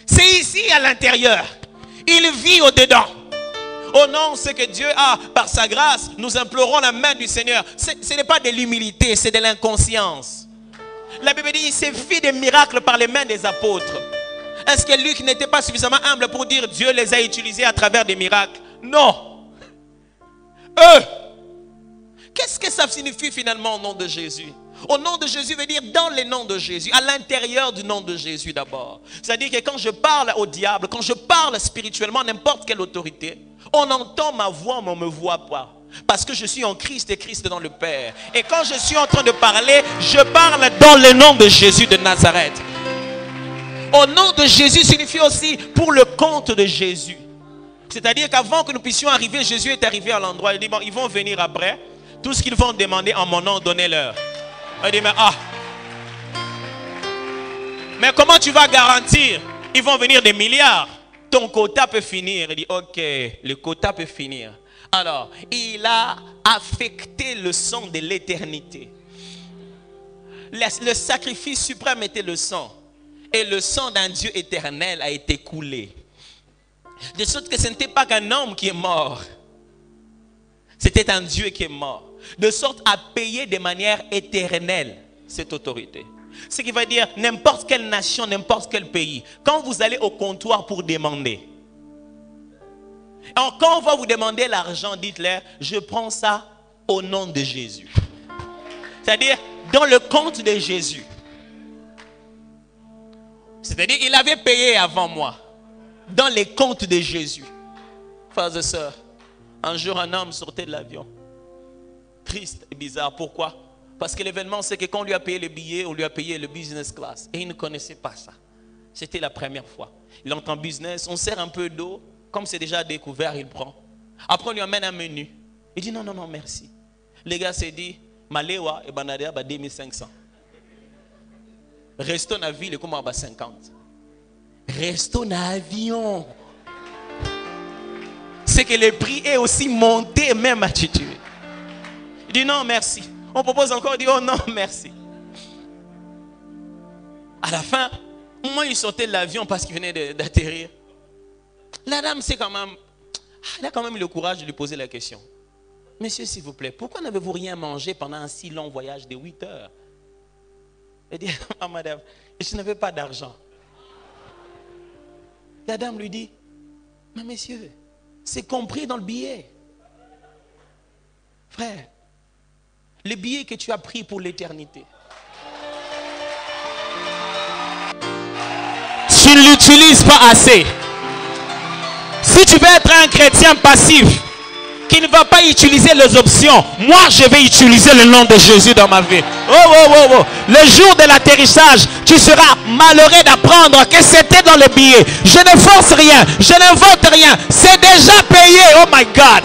C'est ici, à l'intérieur. Il vit au-dedans. Au nom de ce que Dieu a, par sa grâce, nous implorons la main du Seigneur. Ce n'est pas de l'humilité, c'est de l'inconscience. La Bible dit, il s'est fait des miracles par les mains des apôtres. Est-ce que Luc n'était pas suffisamment humble pour dire Dieu les a utilisés à travers des miracles? Non. Eux. Qu'est-ce que ça signifie finalement au nom de Jésus? Au nom de Jésus veut dire dans le nom de Jésus, à l'intérieur du nom de Jésus d'abord. C'est-à-dire que quand je parle au diable, quand je parle spirituellement, n'importe quelle autorité, on entend ma voix mais on ne me voit pas. Parce que je suis en Christ et Christ dans le Père. Et quand je suis en train de parler, je parle dans le nom de Jésus de Nazareth. Au nom de Jésus signifie aussi pour le compte de Jésus. C'est-à-dire qu'avant que nous puissions arriver, Jésus est arrivé à l'endroit. Il dit, bon, ils vont venir après. Tout ce qu'ils vont demander en mon nom, donnez-leur. Il dit, mais ah. Mais comment tu vas garantir? Ils vont venir des milliards. Ton quota peut finir. Il dit, ok, le quota peut finir. Alors, il a affecté le sang de l'éternité. Le, le sacrifice suprême était le sang. Et le sang d'un Dieu éternel a été coulé. De sorte que ce n'était pas qu'un homme qui est mort. C'était un Dieu qui est mort. De sorte à payer de manière éternelle cette autorité. Ce qui veut dire, n'importe quelle nation, n'importe quel pays, quand vous allez au comptoir pour demander... Alors, quand on va vous demander l'argent, dites-leur, je prends ça au nom de Jésus. C'est-à-dire, dans le compte de Jésus. C'est-à-dire, il avait payé avant moi. Dans les comptes de Jésus. Frères et sœurs, un jour un homme sortait de l'avion. Triste et bizarre. Pourquoi? Parce que l'événement, c'est que quand on lui a payé le billet, on lui a payé le business class. Et il ne connaissait pas ça. C'était la première fois. Il entre en business, on sert un peu d'eau. Comme c'est déjà découvert, il prend. Après, on lui amène un menu. Il dit non, non, non, merci. Les gars s'est dit, Maléwa et Banadea, bah deux mille cinq cents. Resto na ville, comment bah cinquante. Resto na avion. C'est que le prix est aussi monté, même attitude. Il dit non, merci. On propose encore, il dit oh non, merci. À la fin, au moment où il sortait de l'avion parce qu'il venait d'atterrir, la dame, c'est quand même. Elle a quand même le courage de lui poser la question. Monsieur, s'il vous plaît, pourquoi n'avez-vous rien mangé pendant un si long voyage de huit heures? Elle dit, ah, madame, je n'avais pas d'argent. La dame lui dit, mais monsieur, c'est compris dans le billet. Frère, le billet que tu as pris pour l'éternité, tu ne l'utilises pas assez. Si tu veux être un chrétien passif, qui ne va pas utiliser les options, moi je vais utiliser le nom de Jésus dans ma vie. Oh, oh, oh, oh. Le jour de l'atterrissage, tu seras malheureux d'apprendre que c'était dans le billet. Je ne force rien, je n'invente rien. C'est déjà payé, oh my God.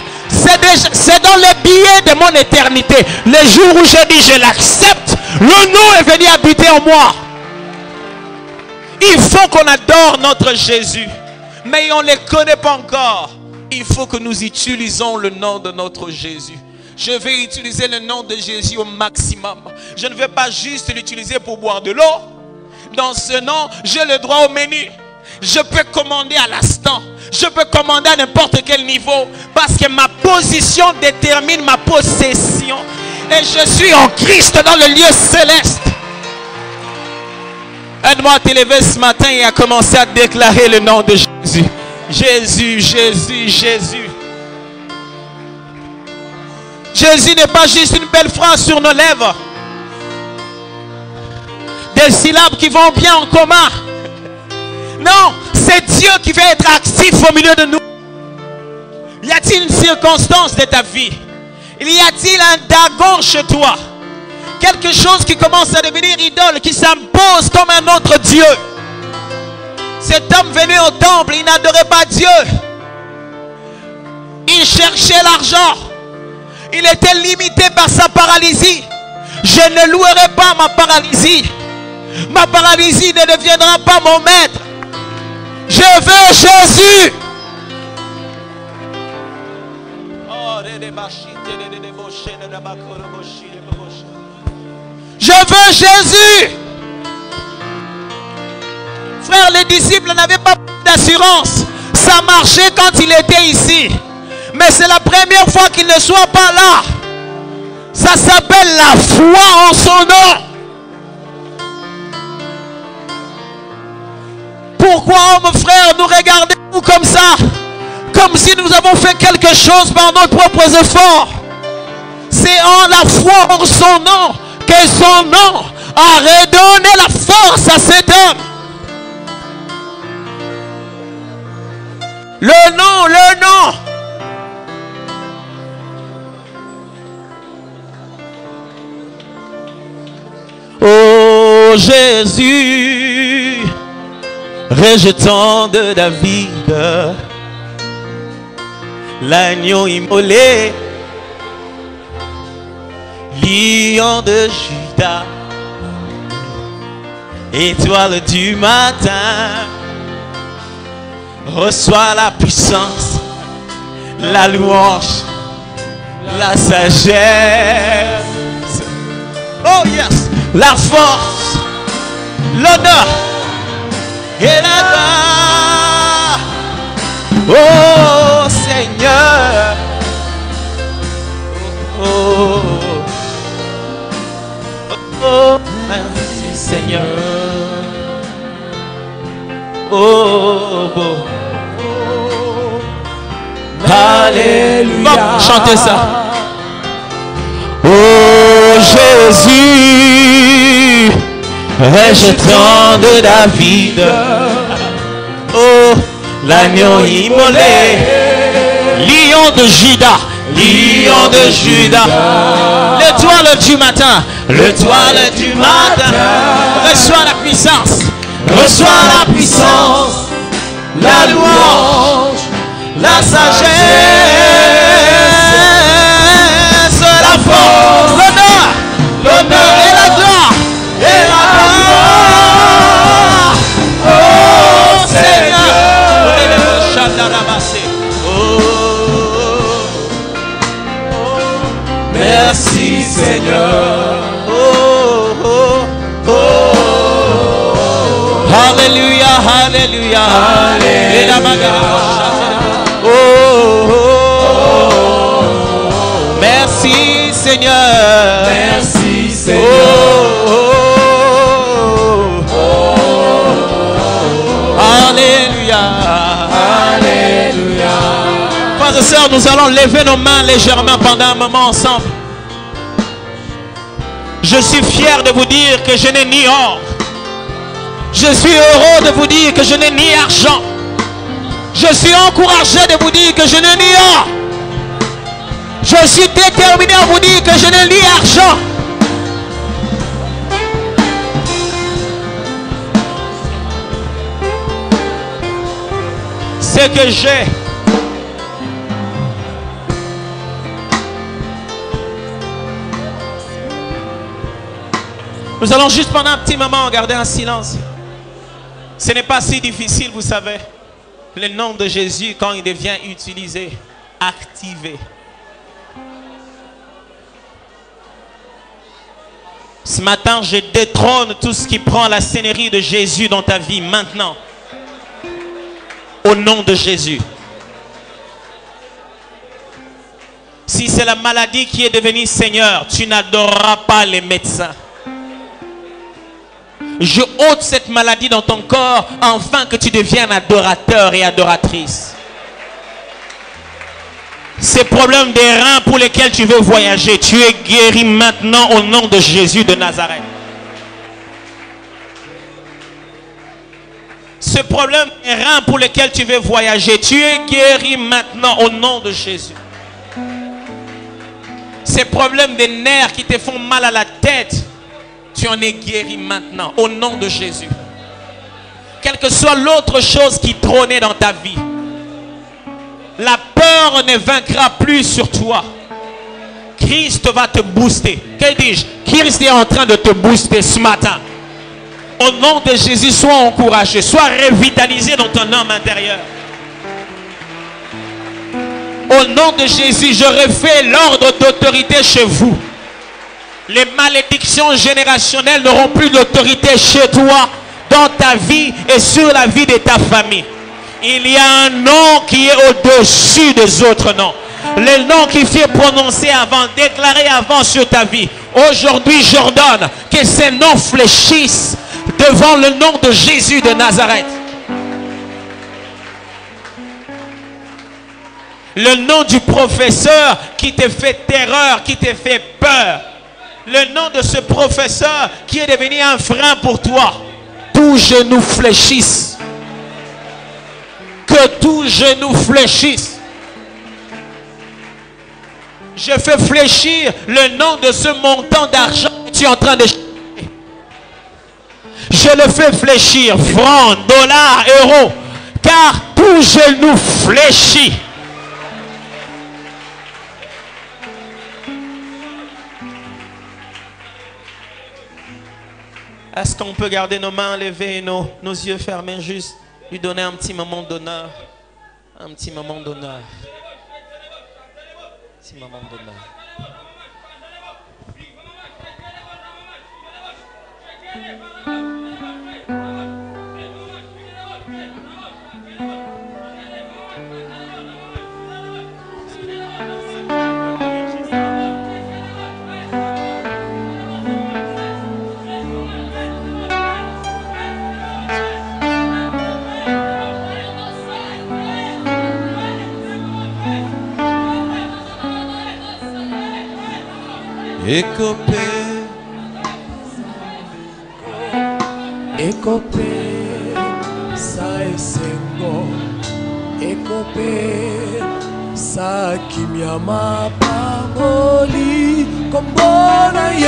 C'est dans le billet de mon éternité. Le jour où je dis je l'accepte, le nom est venu habiter en moi. Il faut qu'on adore notre Jésus. Mais on ne les connaît pas encore. Il faut que nous utilisions le nom de notre Jésus. Je vais utiliser le nom de Jésus au maximum. Je ne vais pas juste l'utiliser pour boire de l'eau. Dans ce nom, j'ai le droit au menu. Je peux commander à l'instant. Je peux commander à n'importe quel niveau. Parce que ma position détermine ma possession. Et je suis en Christ dans le lieu céleste. Aide-moi à t'élever ce matin et à commencer à déclarer le nom de Jésus. Jésus, Jésus, Jésus. Jésus n'est pas juste une belle phrase sur nos lèvres. Des syllabes qui vont bien en commun. Non, c'est Dieu qui veut être actif au milieu de nous. Y a-t-il une circonstance de ta vie? Y a-t-il un dagon chez toi? Quelque chose qui commence à devenir idole, qui s'impose comme un autre Dieu. Cet homme venait au temple, il n'adorait pas Dieu. Il cherchait l'argent. Il était limité par sa paralysie. Je ne louerai pas ma paralysie. Ma paralysie ne deviendra pas mon maître. Je veux Jésus. Je veux Jésus. Frère, les disciples n'avaient pas d'assurance. Ça marchait quand il était ici. Mais c'est la première fois qu'il ne soit pas là. Ça s'appelle la foi en son nom. Pourquoi, oh mon frère, nous regardez-vous comme ça? Comme si nous avons fait quelque chose par nos propres efforts. C'est en la foi en son nom que son nom a redonné la force à cet homme. Le nom, le nom. Oh Jésus, rejetant de David, l'agneau immolé, lion de Juda, étoile du matin. Reçois la puissance, la louange, la sagesse. Oh yes! La force, l'honneur et la gloire. Oh Seigneur. Oh, oh, oh. Oh merci Seigneur. Oh, oh, oh. Alléluia. Chantez ça. Oh Jésus, rejetant de David, oh l'agneau immolé, lion de Juda, lion de Juda, l'étoile du matin, l'étoile du matin. Reçois la puissance, reçois la puissance, la louange, la sagesse, la force, l'honneur, l'honneur et la gloire, et la gloire. Oh Seigneur, oh, merci Seigneur. Alléluia, alléluia, alléluia. Oh, oh, oh, oh. Merci Seigneur. Merci Seigneur. Oh, oh, oh, oh. Alléluia, alléluia. Frères et sœurs, nous allons lever nos mains légèrement pendant un moment ensemble. Je suis fier de vous dire que je n'ai ni or. Je suis heureux de vous dire que je n'ai ni argent. Je suis encouragé de vous dire que je n'ai ni or. Je suis déterminé à vous dire que je n'ai ni argent. Ce que j'ai, nous allons juste pendant un petit moment garder un silence. Ce n'est pas si difficile, vous savez. Le nom de Jésus, quand il devient utilisé, activé. Ce matin, je détrône tout ce qui prend la seigneurie de Jésus dans ta vie, maintenant. Au nom de Jésus. Si c'est la maladie qui est devenue Seigneur, tu n'adoreras pas les médecins. Je ôte cette maladie dans ton corps, afin que tu deviennes adorateur et adoratrice. Ces problèmes des reins pour lesquels tu veux voyager, tu es guéri maintenant au nom de Jésus de Nazareth. Ce problème des reins pour lesquels tu veux voyager, tu es guéri maintenant au nom de Jésus. Ces problèmes des nerfs qui te font mal à la tête, tu en es guéri maintenant, au nom de Jésus. Quelle que soit l'autre chose qui trônait dans ta vie, la peur ne vaincra plus sur toi. Christ va te booster. Que dis-je? Christ est en train de te booster ce matin. Au nom de Jésus, sois encouragé, sois revitalisé dans ton âme intérieure. Au nom de Jésus, je refais l'ordre d'autorité chez vous. Les malédictions générationnelles n'auront plus d'autorité chez toi, dans ta vie et sur la vie de ta famille. Il y a un nom qui est au-dessus des autres noms. Le nom qui fut prononcé avant, déclaré avant sur ta vie. Aujourd'hui, j'ordonne que ces noms fléchissent devant le nom de Jésus de Nazareth. Le nom du professeur qui te fait terreur, qui te fait peur. Le nom de ce professeur qui est devenu un frein pour toi. Tout genou fléchisse. Que tout genou fléchisse. Je fais fléchir le nom de ce montant d'argent que tu es en train de chercher. Je le fais fléchir. Francs, dollars, euros. Car tout genou fléchit. Est-ce qu'on peut garder nos mains levées et nos, nos yeux fermés, juste lui donner un petit moment d'honneur? Un petit moment d'honneur. Un petit moment d'honneur. Écopé, écopé, ça est sengo, écopé, ça qui m'y a ma paroli, comme bon aïe.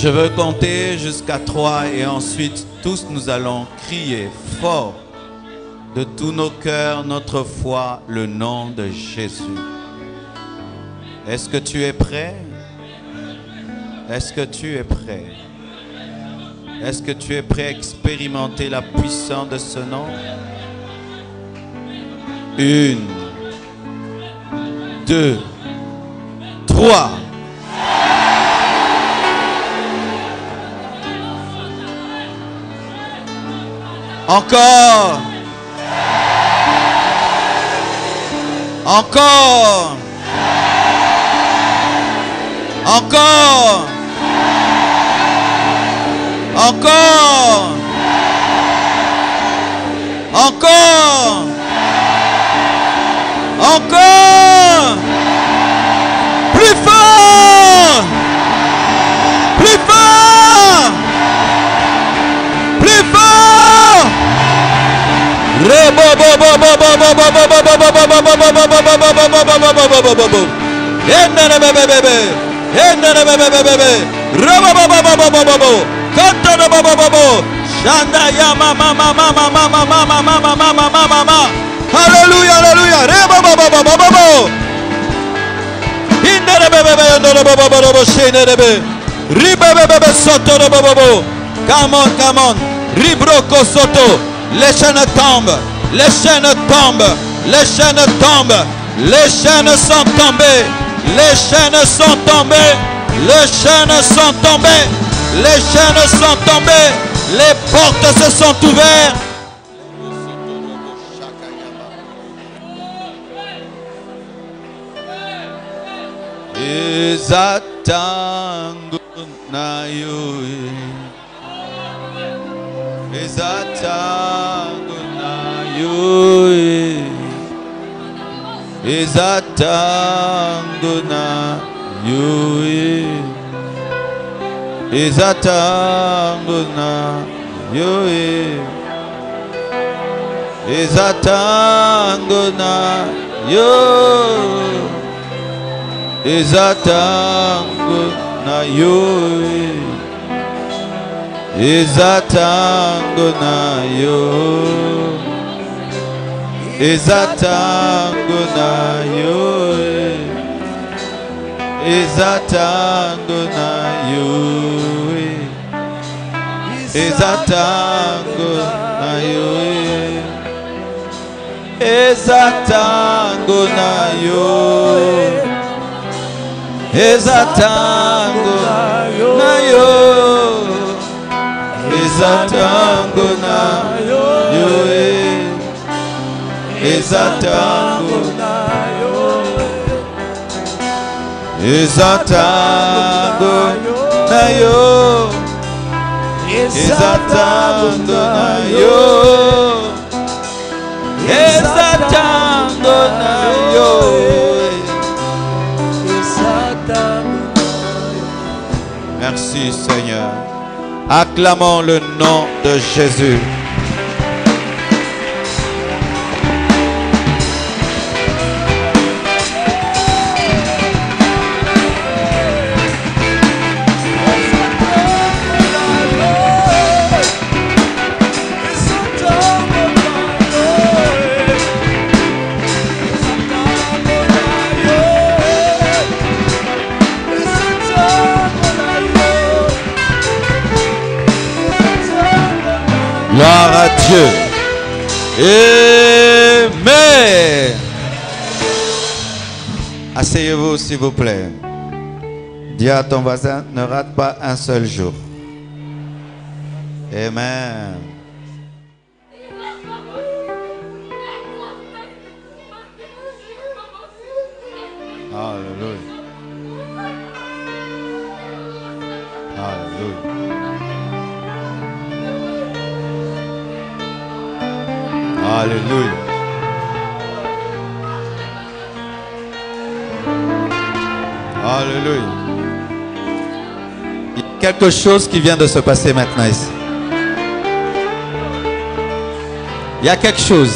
Je veux compter jusqu'à trois et ensuite tous nous allons crier fort de tous nos cœurs, notre foi, le nom de Jésus. Est-ce que tu es prêt? Est-ce que tu es prêt? Est-ce que tu es prêt à expérimenter la puissance de ce nom? Une, deux, trois. Encore. Encore. Encore. Encore. Encore. Encore. Plus fort. Plus fort. Plus fort. Hallelujah, hallelujah. Come on, come on. Ribroko Soto. Les chaînes tombent. Les chaînes tombent. Les chaînes tombent. Les chaînes sont tombées. Les chaînes sont tombées. Les chaînes sont tombées. Les chaînes sont tombées. Les portes se sont ouvertes. Izatanguna yui, Izatanguna yui, Izatanguna yui, Izatanguna yui, Izatanguna yui. Izatanguna yue, Izatanguna yue, Izatanguna yue, Izatanguna yue, Izatanguna yue, Izatanguna yue. Merci Seigneur. Acclamons le nom de Jésus. Gloire à Dieu. Amen. Asseyez-vous, s'il vous plaît. Dis à ton voisin, ne rate pas un seul jour. Amen. Alléluia. Alléluia. Alléluia. Alléluia. Il y a quelque chose qui vient de se passer maintenant ici. Il y a quelque chose.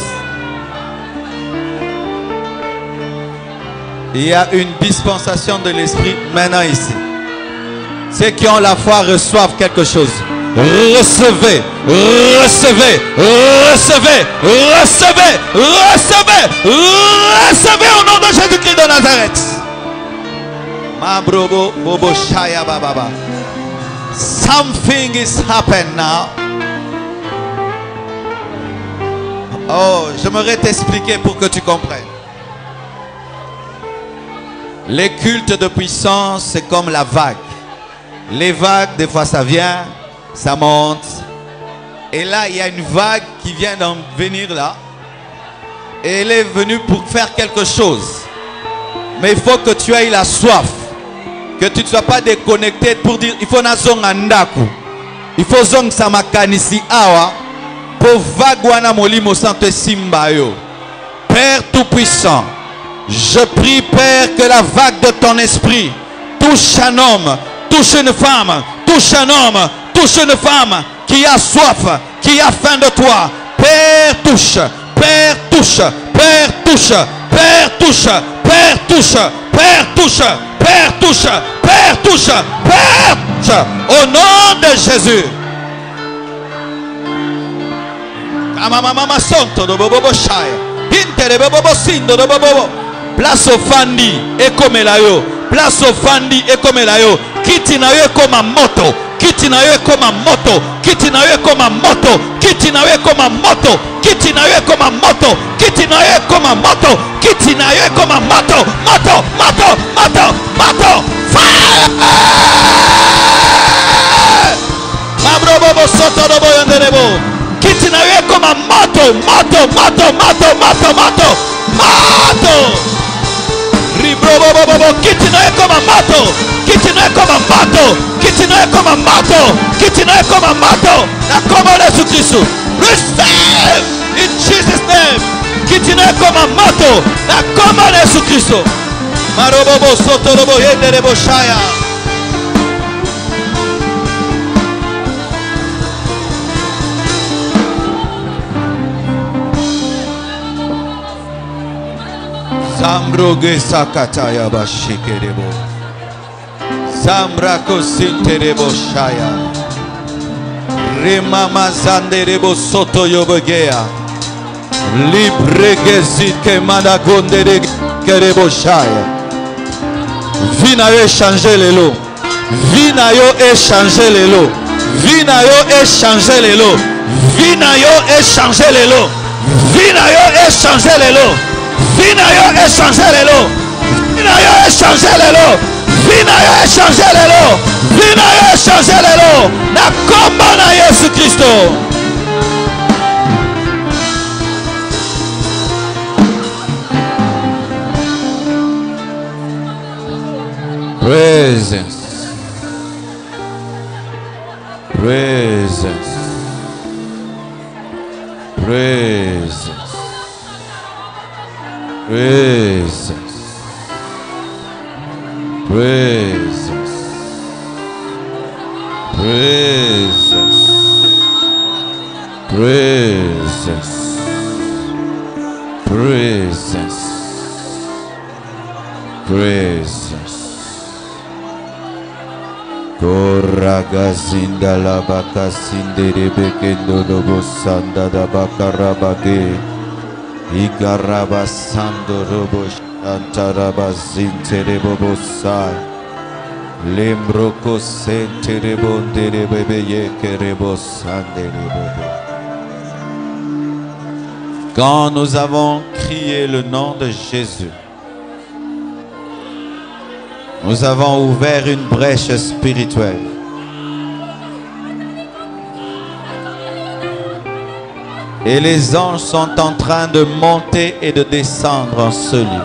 Il y a une dispensation de l'esprit maintenant ici. Ceux qui ont la foi reçoivent quelque chose. Recevez, recevez, recevez, recevez, recevez, recevez au nom de Jésus-Christ de Nazareth. Mabrobo bobo shaya bababa. Something is happening now. Oh, j'aimerais t'expliquer pour que tu comprennes. Les cultes de puissance, c'est comme la vague. Les vagues, des fois ça vient, ça monte. Et là, il y a une vague qui vient d'en venir là. Et elle est venue pour faire quelque chose. Mais il faut que tu aies la soif. Que tu ne sois pas déconnecté pour dire, il faut nazong andaku. Il faut zong samakanisi awa. Pour vagwana molimo sante simbayo. Père Tout-Puissant, je prie, Père, que la vague de ton esprit touche un homme, touche une femme, touche un homme, touche une femme qui a soif, qui a faim de toi. Père, touche, Père, touche, Père, touche, Père, touche, Père, touche, Père, touche, Père, touche, Père, touche, Père, touche, au nom de Jésus. Place au Fandi et comme yo. Place au Fandi et comme yo. Kitinawe comme moto. Kitinawe comme moto. Kitinawe comme moto. Kitinawe comme moto. Kitinawe comme moto. Kitinawe comme moto. Kitinawe comme moto. Moto, moto, moto, moto. Fire! Mabro bobo soto dobo yanderebo. Kitinawe comme moto, moto, moto, moto, moto, moto. Moto. Kitinawe koma moto, Kitinawe koma moto, Kitinawe koma moto, Kitinawe koma moto. Na koma Yesu Kristo. Receive in Jesus name. Kitinawe koma moto. Na koma Yesu Kristo. Marobobo soto robo yende robo shaya. Zambroge sakataya bashikerebo. Zambrako sinterebo shaya. Remama zanderebo soto yobogea. Librege zike managonde kerebo shaya. Vina yo échanger les lots. Vina yo échanger les lots. Vina yo échanger les lots. Vina yo échanger les lots. Vina yo échanger les lots. Vinayo échanger les lots. Vinayo échanger les lots. Vinayo échanger les lots. Vinayo échanger les lots. Na komba na Yesu Kristo. Presence. Presence. Presence. Presence. Presence. Presence. Presence. Presence. Presence. Koragazinda la baka sindere bekendo dobo sanda da baka rabage. Igaraba sando robo antaraba zintere bobo sai lembroko sentere bondere bebe yekere bo sandere bobo Quand nous avons crié le nom de Jésus, nous avons ouvert une brèche spirituelle. Et les anges sont en train de monter et de descendre en ce lieu.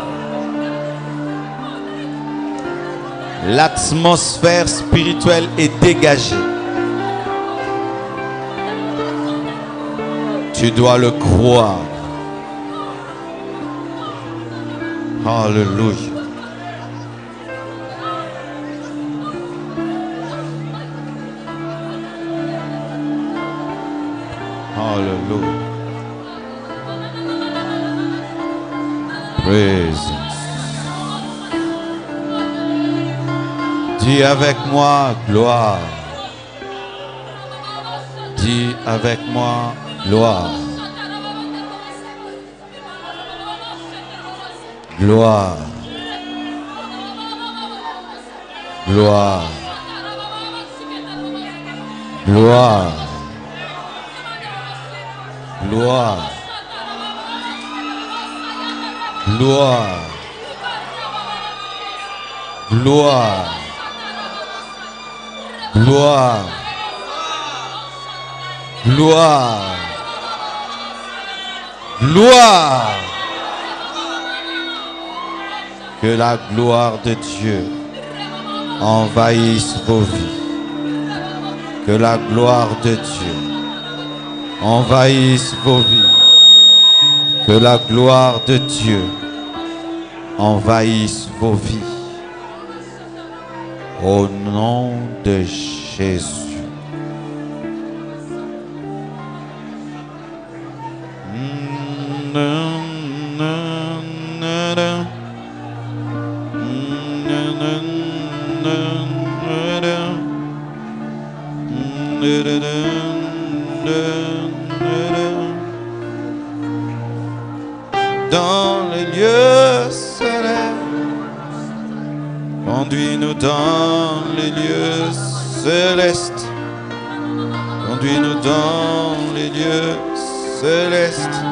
L'atmosphère spirituelle est dégagée. Tu dois le croire. Alléluia. Alléluia. Présence. Dis avec moi gloire. Dis avec moi gloire. Gloire. Gloire. Gloire. Gloire. Gloire. Gloire. Gloire. Gloire. Gloire. Que la gloire de Dieu envahisse vos vies. Que la gloire de Dieu envahisse vos vies. Que la gloire de Dieu envahisse vos vies. Au nom de Jésus. Dans les lieux célestes, conduis-nous dans les lieux célestes, conduis-nous dans les lieux célestes,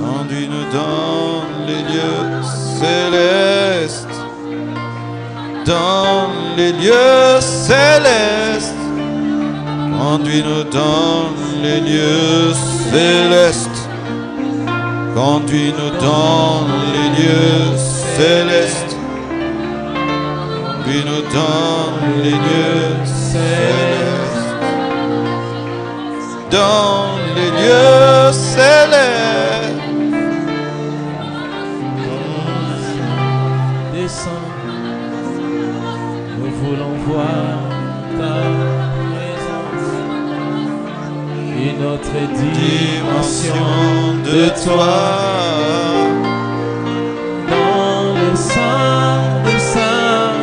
conduis-nous dans les lieux célestes, dans les lieux célestes, conduis-nous dans les lieux célestes. Conduis-nous dans les lieux célestes. Conduis-nous dans les lieux célestes. Dans les lieux célestes. Descends, nous voulons voir ta une autre dimension de toi. Dans les saints des saints,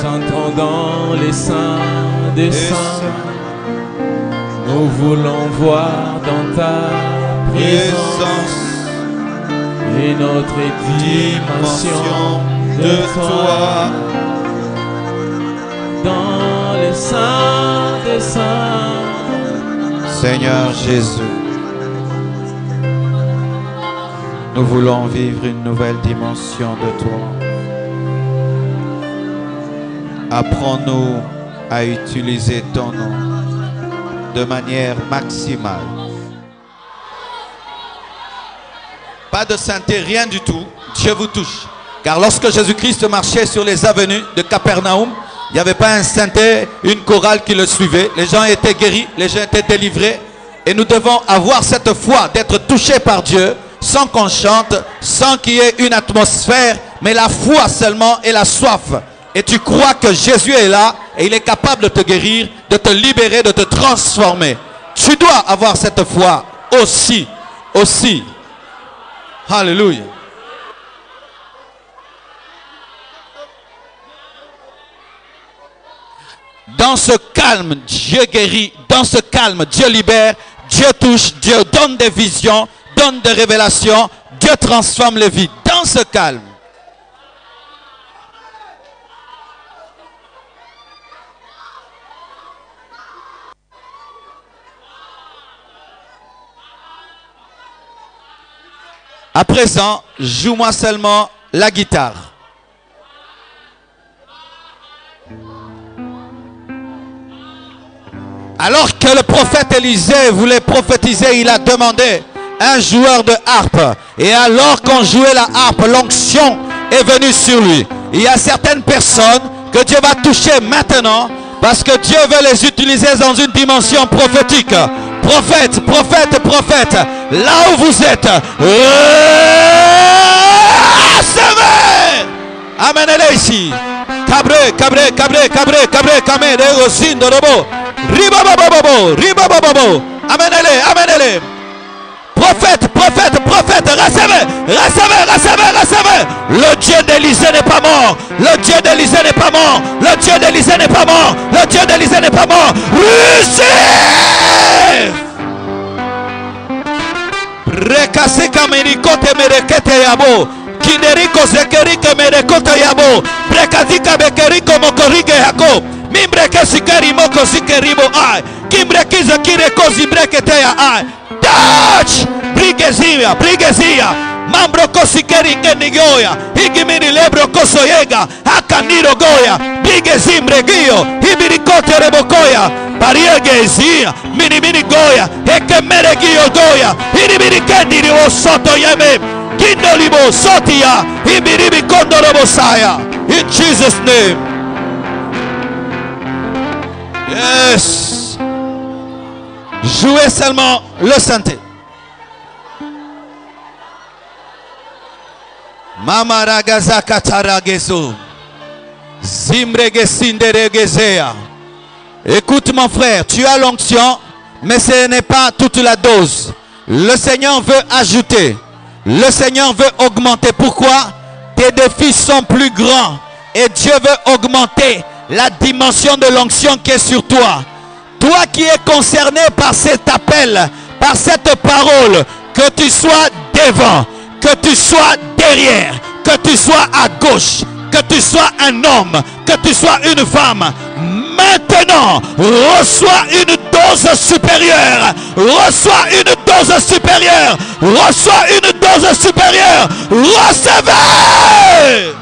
j'entends dans les saints des saints, nous voulons voir dans ta présence une autre dimension de toi. Dans les saints des saints, Seigneur Jésus, nous voulons vivre une nouvelle dimension de toi. Apprends-nous à utiliser ton nom de manière maximale. Pas de sainteté, rien du tout. Dieu vous touche. Car lorsque Jésus-Christ marchait sur les avenues de Capernaum, il n'y avait pas un sainté, une chorale qui le suivait. Les gens étaient guéris, les gens étaient délivrés. Et nous devons avoir cette foi d'être touchés par Dieu, sans qu'on chante, sans qu'il y ait une atmosphère, mais la foi seulement et la soif. Et tu crois que Jésus est là et il est capable de te guérir, de te libérer, de te transformer. Tu dois avoir cette foi aussi, aussi. Alléluia. Dans ce calme, Dieu guérit. Dans ce calme, Dieu libère. Dieu touche. Dieu donne des visions, donne des révélations. Dieu transforme les vies. Dans ce calme. À présent, joue-moi seulement la guitare. Alors que le prophète Élisée voulait prophétiser, il a demandé un joueur de harpe. Et alors qu'on jouait la harpe, l'onction est venue sur lui. Il y a certaines personnes que Dieu va toucher maintenant parce que Dieu veut les utiliser dans une dimension prophétique. Prophète, prophète, prophète, là où vous êtes, recevez. Amenez-les ici. Cabré, cabré, cabré, cabré, cabré, cabré, de rosin de robot. Ribabababo, ribabababo. Amenez-les, amenez-les. Prophète, prophète, prophète, recevez, recevez, recevez, recevez. Le Dieu d'Élisée n'est pas mort. Le Dieu d'Élisée n'est pas mort. Le Dieu d'Élisée n'est pas mort. Le Dieu d'Élisée n'est pas mort. Recevez. Rekaseka merikote merekete yabo. Kineriko zekerike merekote yabo. Brekadika bekeriko mokorike yako. Mimbreke sikeri moko sikeribo ay. Kimbrekiza kireko zibrekete ya ay. Touch! Brigezia, brigezia, mambro kosikeri kenigoya, higimini lebro kosoyega, hakaniro goya, brigezim regio, hibirikote rebokoya, pariegezia, minimini goya, hekemeregio goya, hibirikendi rivo soto yeme, kindolibo sotia, hibiribikondo robosaya. In Jesus' name. Yes. Jouez seulement le santé. Mama ragaza kataragezo. Zimregesinderegezea. Écoute mon frère, tu as l'onction, mais ce n'est pas toute la dose. Le Seigneur veut ajouter. Le Seigneur veut augmenter. Pourquoi? Tes défis sont plus grands. Et Dieu veut augmenter la dimension de l'onction qui est sur toi. Toi qui es concerné par cet appel, par cette parole, que tu sois devant, que tu sois derrière, que tu sois à gauche, que tu sois un homme, que tu sois une femme, maintenant, reçois une dose supérieure, reçois une dose supérieure, reçois une dose supérieure, recevez!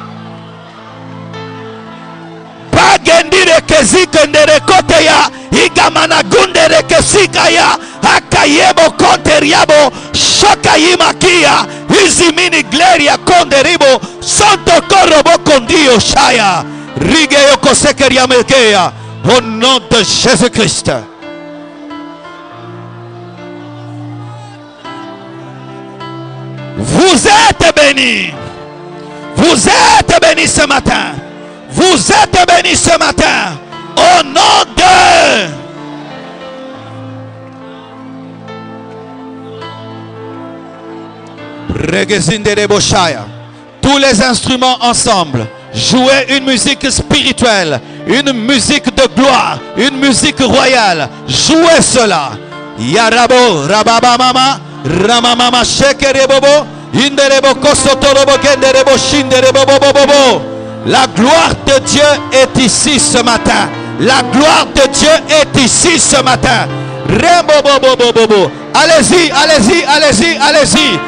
Bagendire kezikendere koteya igamana gundere kesikaya akayebo konteriabo shokayimakia izimini gloria konderibo santo korobo kondio shaya rigeyo kosekeria melkeya au nom de Jésus-Christ. Vous êtes bénis. Vous êtes bénis ce matin. Vous êtes bénis ce matin au nom de Regezindere Boshaya. Tous les instruments ensemble, jouez une musique spirituelle, une musique de gloire, une musique royale. Jouez cela. Yarabo Rababa Mama Ramamama Shekere Bobo Inderebo Kosotorobo Kenderebo Shinderebo Bobo Bobo. La gloire de Dieu est ici ce matin. La gloire de Dieu est ici ce matin. Allez-y, allez-y, allez-y, allez-y.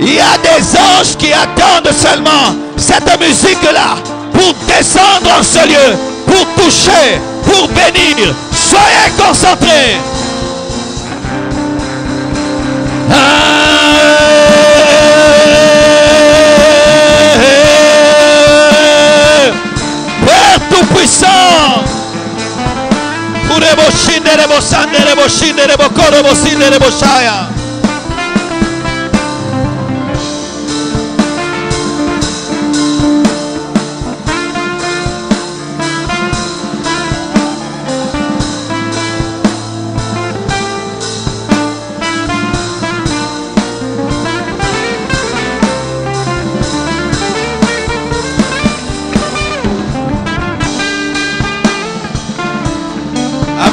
Il y a des anges qui attendent seulement cette musique-là pour descendre en ce lieu, pour toucher, pour bénir. Soyez concentrés. Tout-Puissant, pour les bochines, les bochines, les bochines, les bochines, les bochines, les bochines.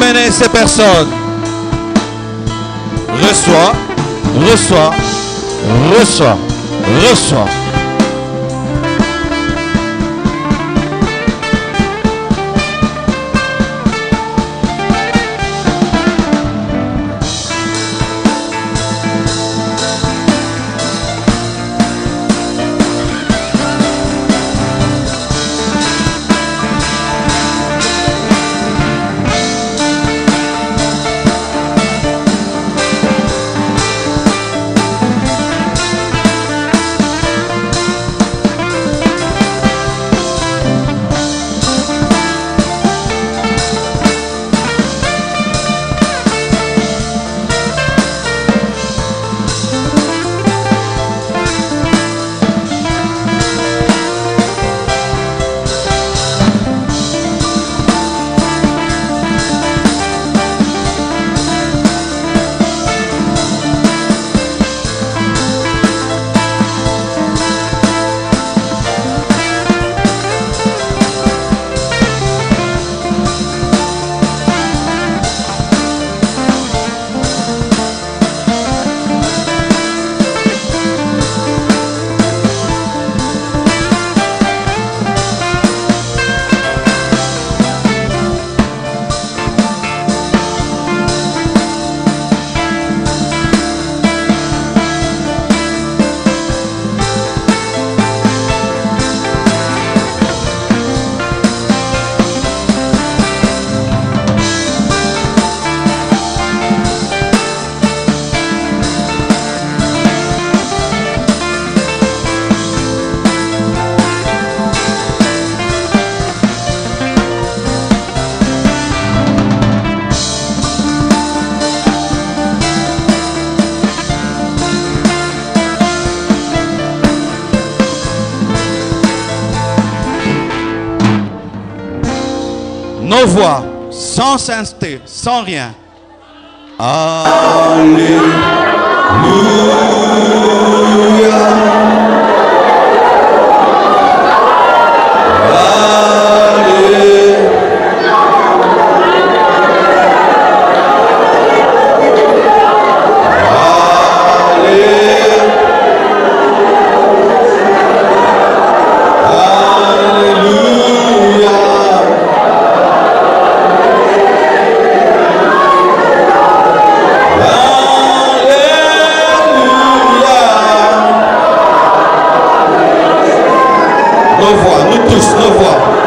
Amenez ces personnes. Reçois, reçois, reçois, reçois. nos voix, sans sainteté, sans rien. Alléluia. Nos voix, nous tous, nos voix.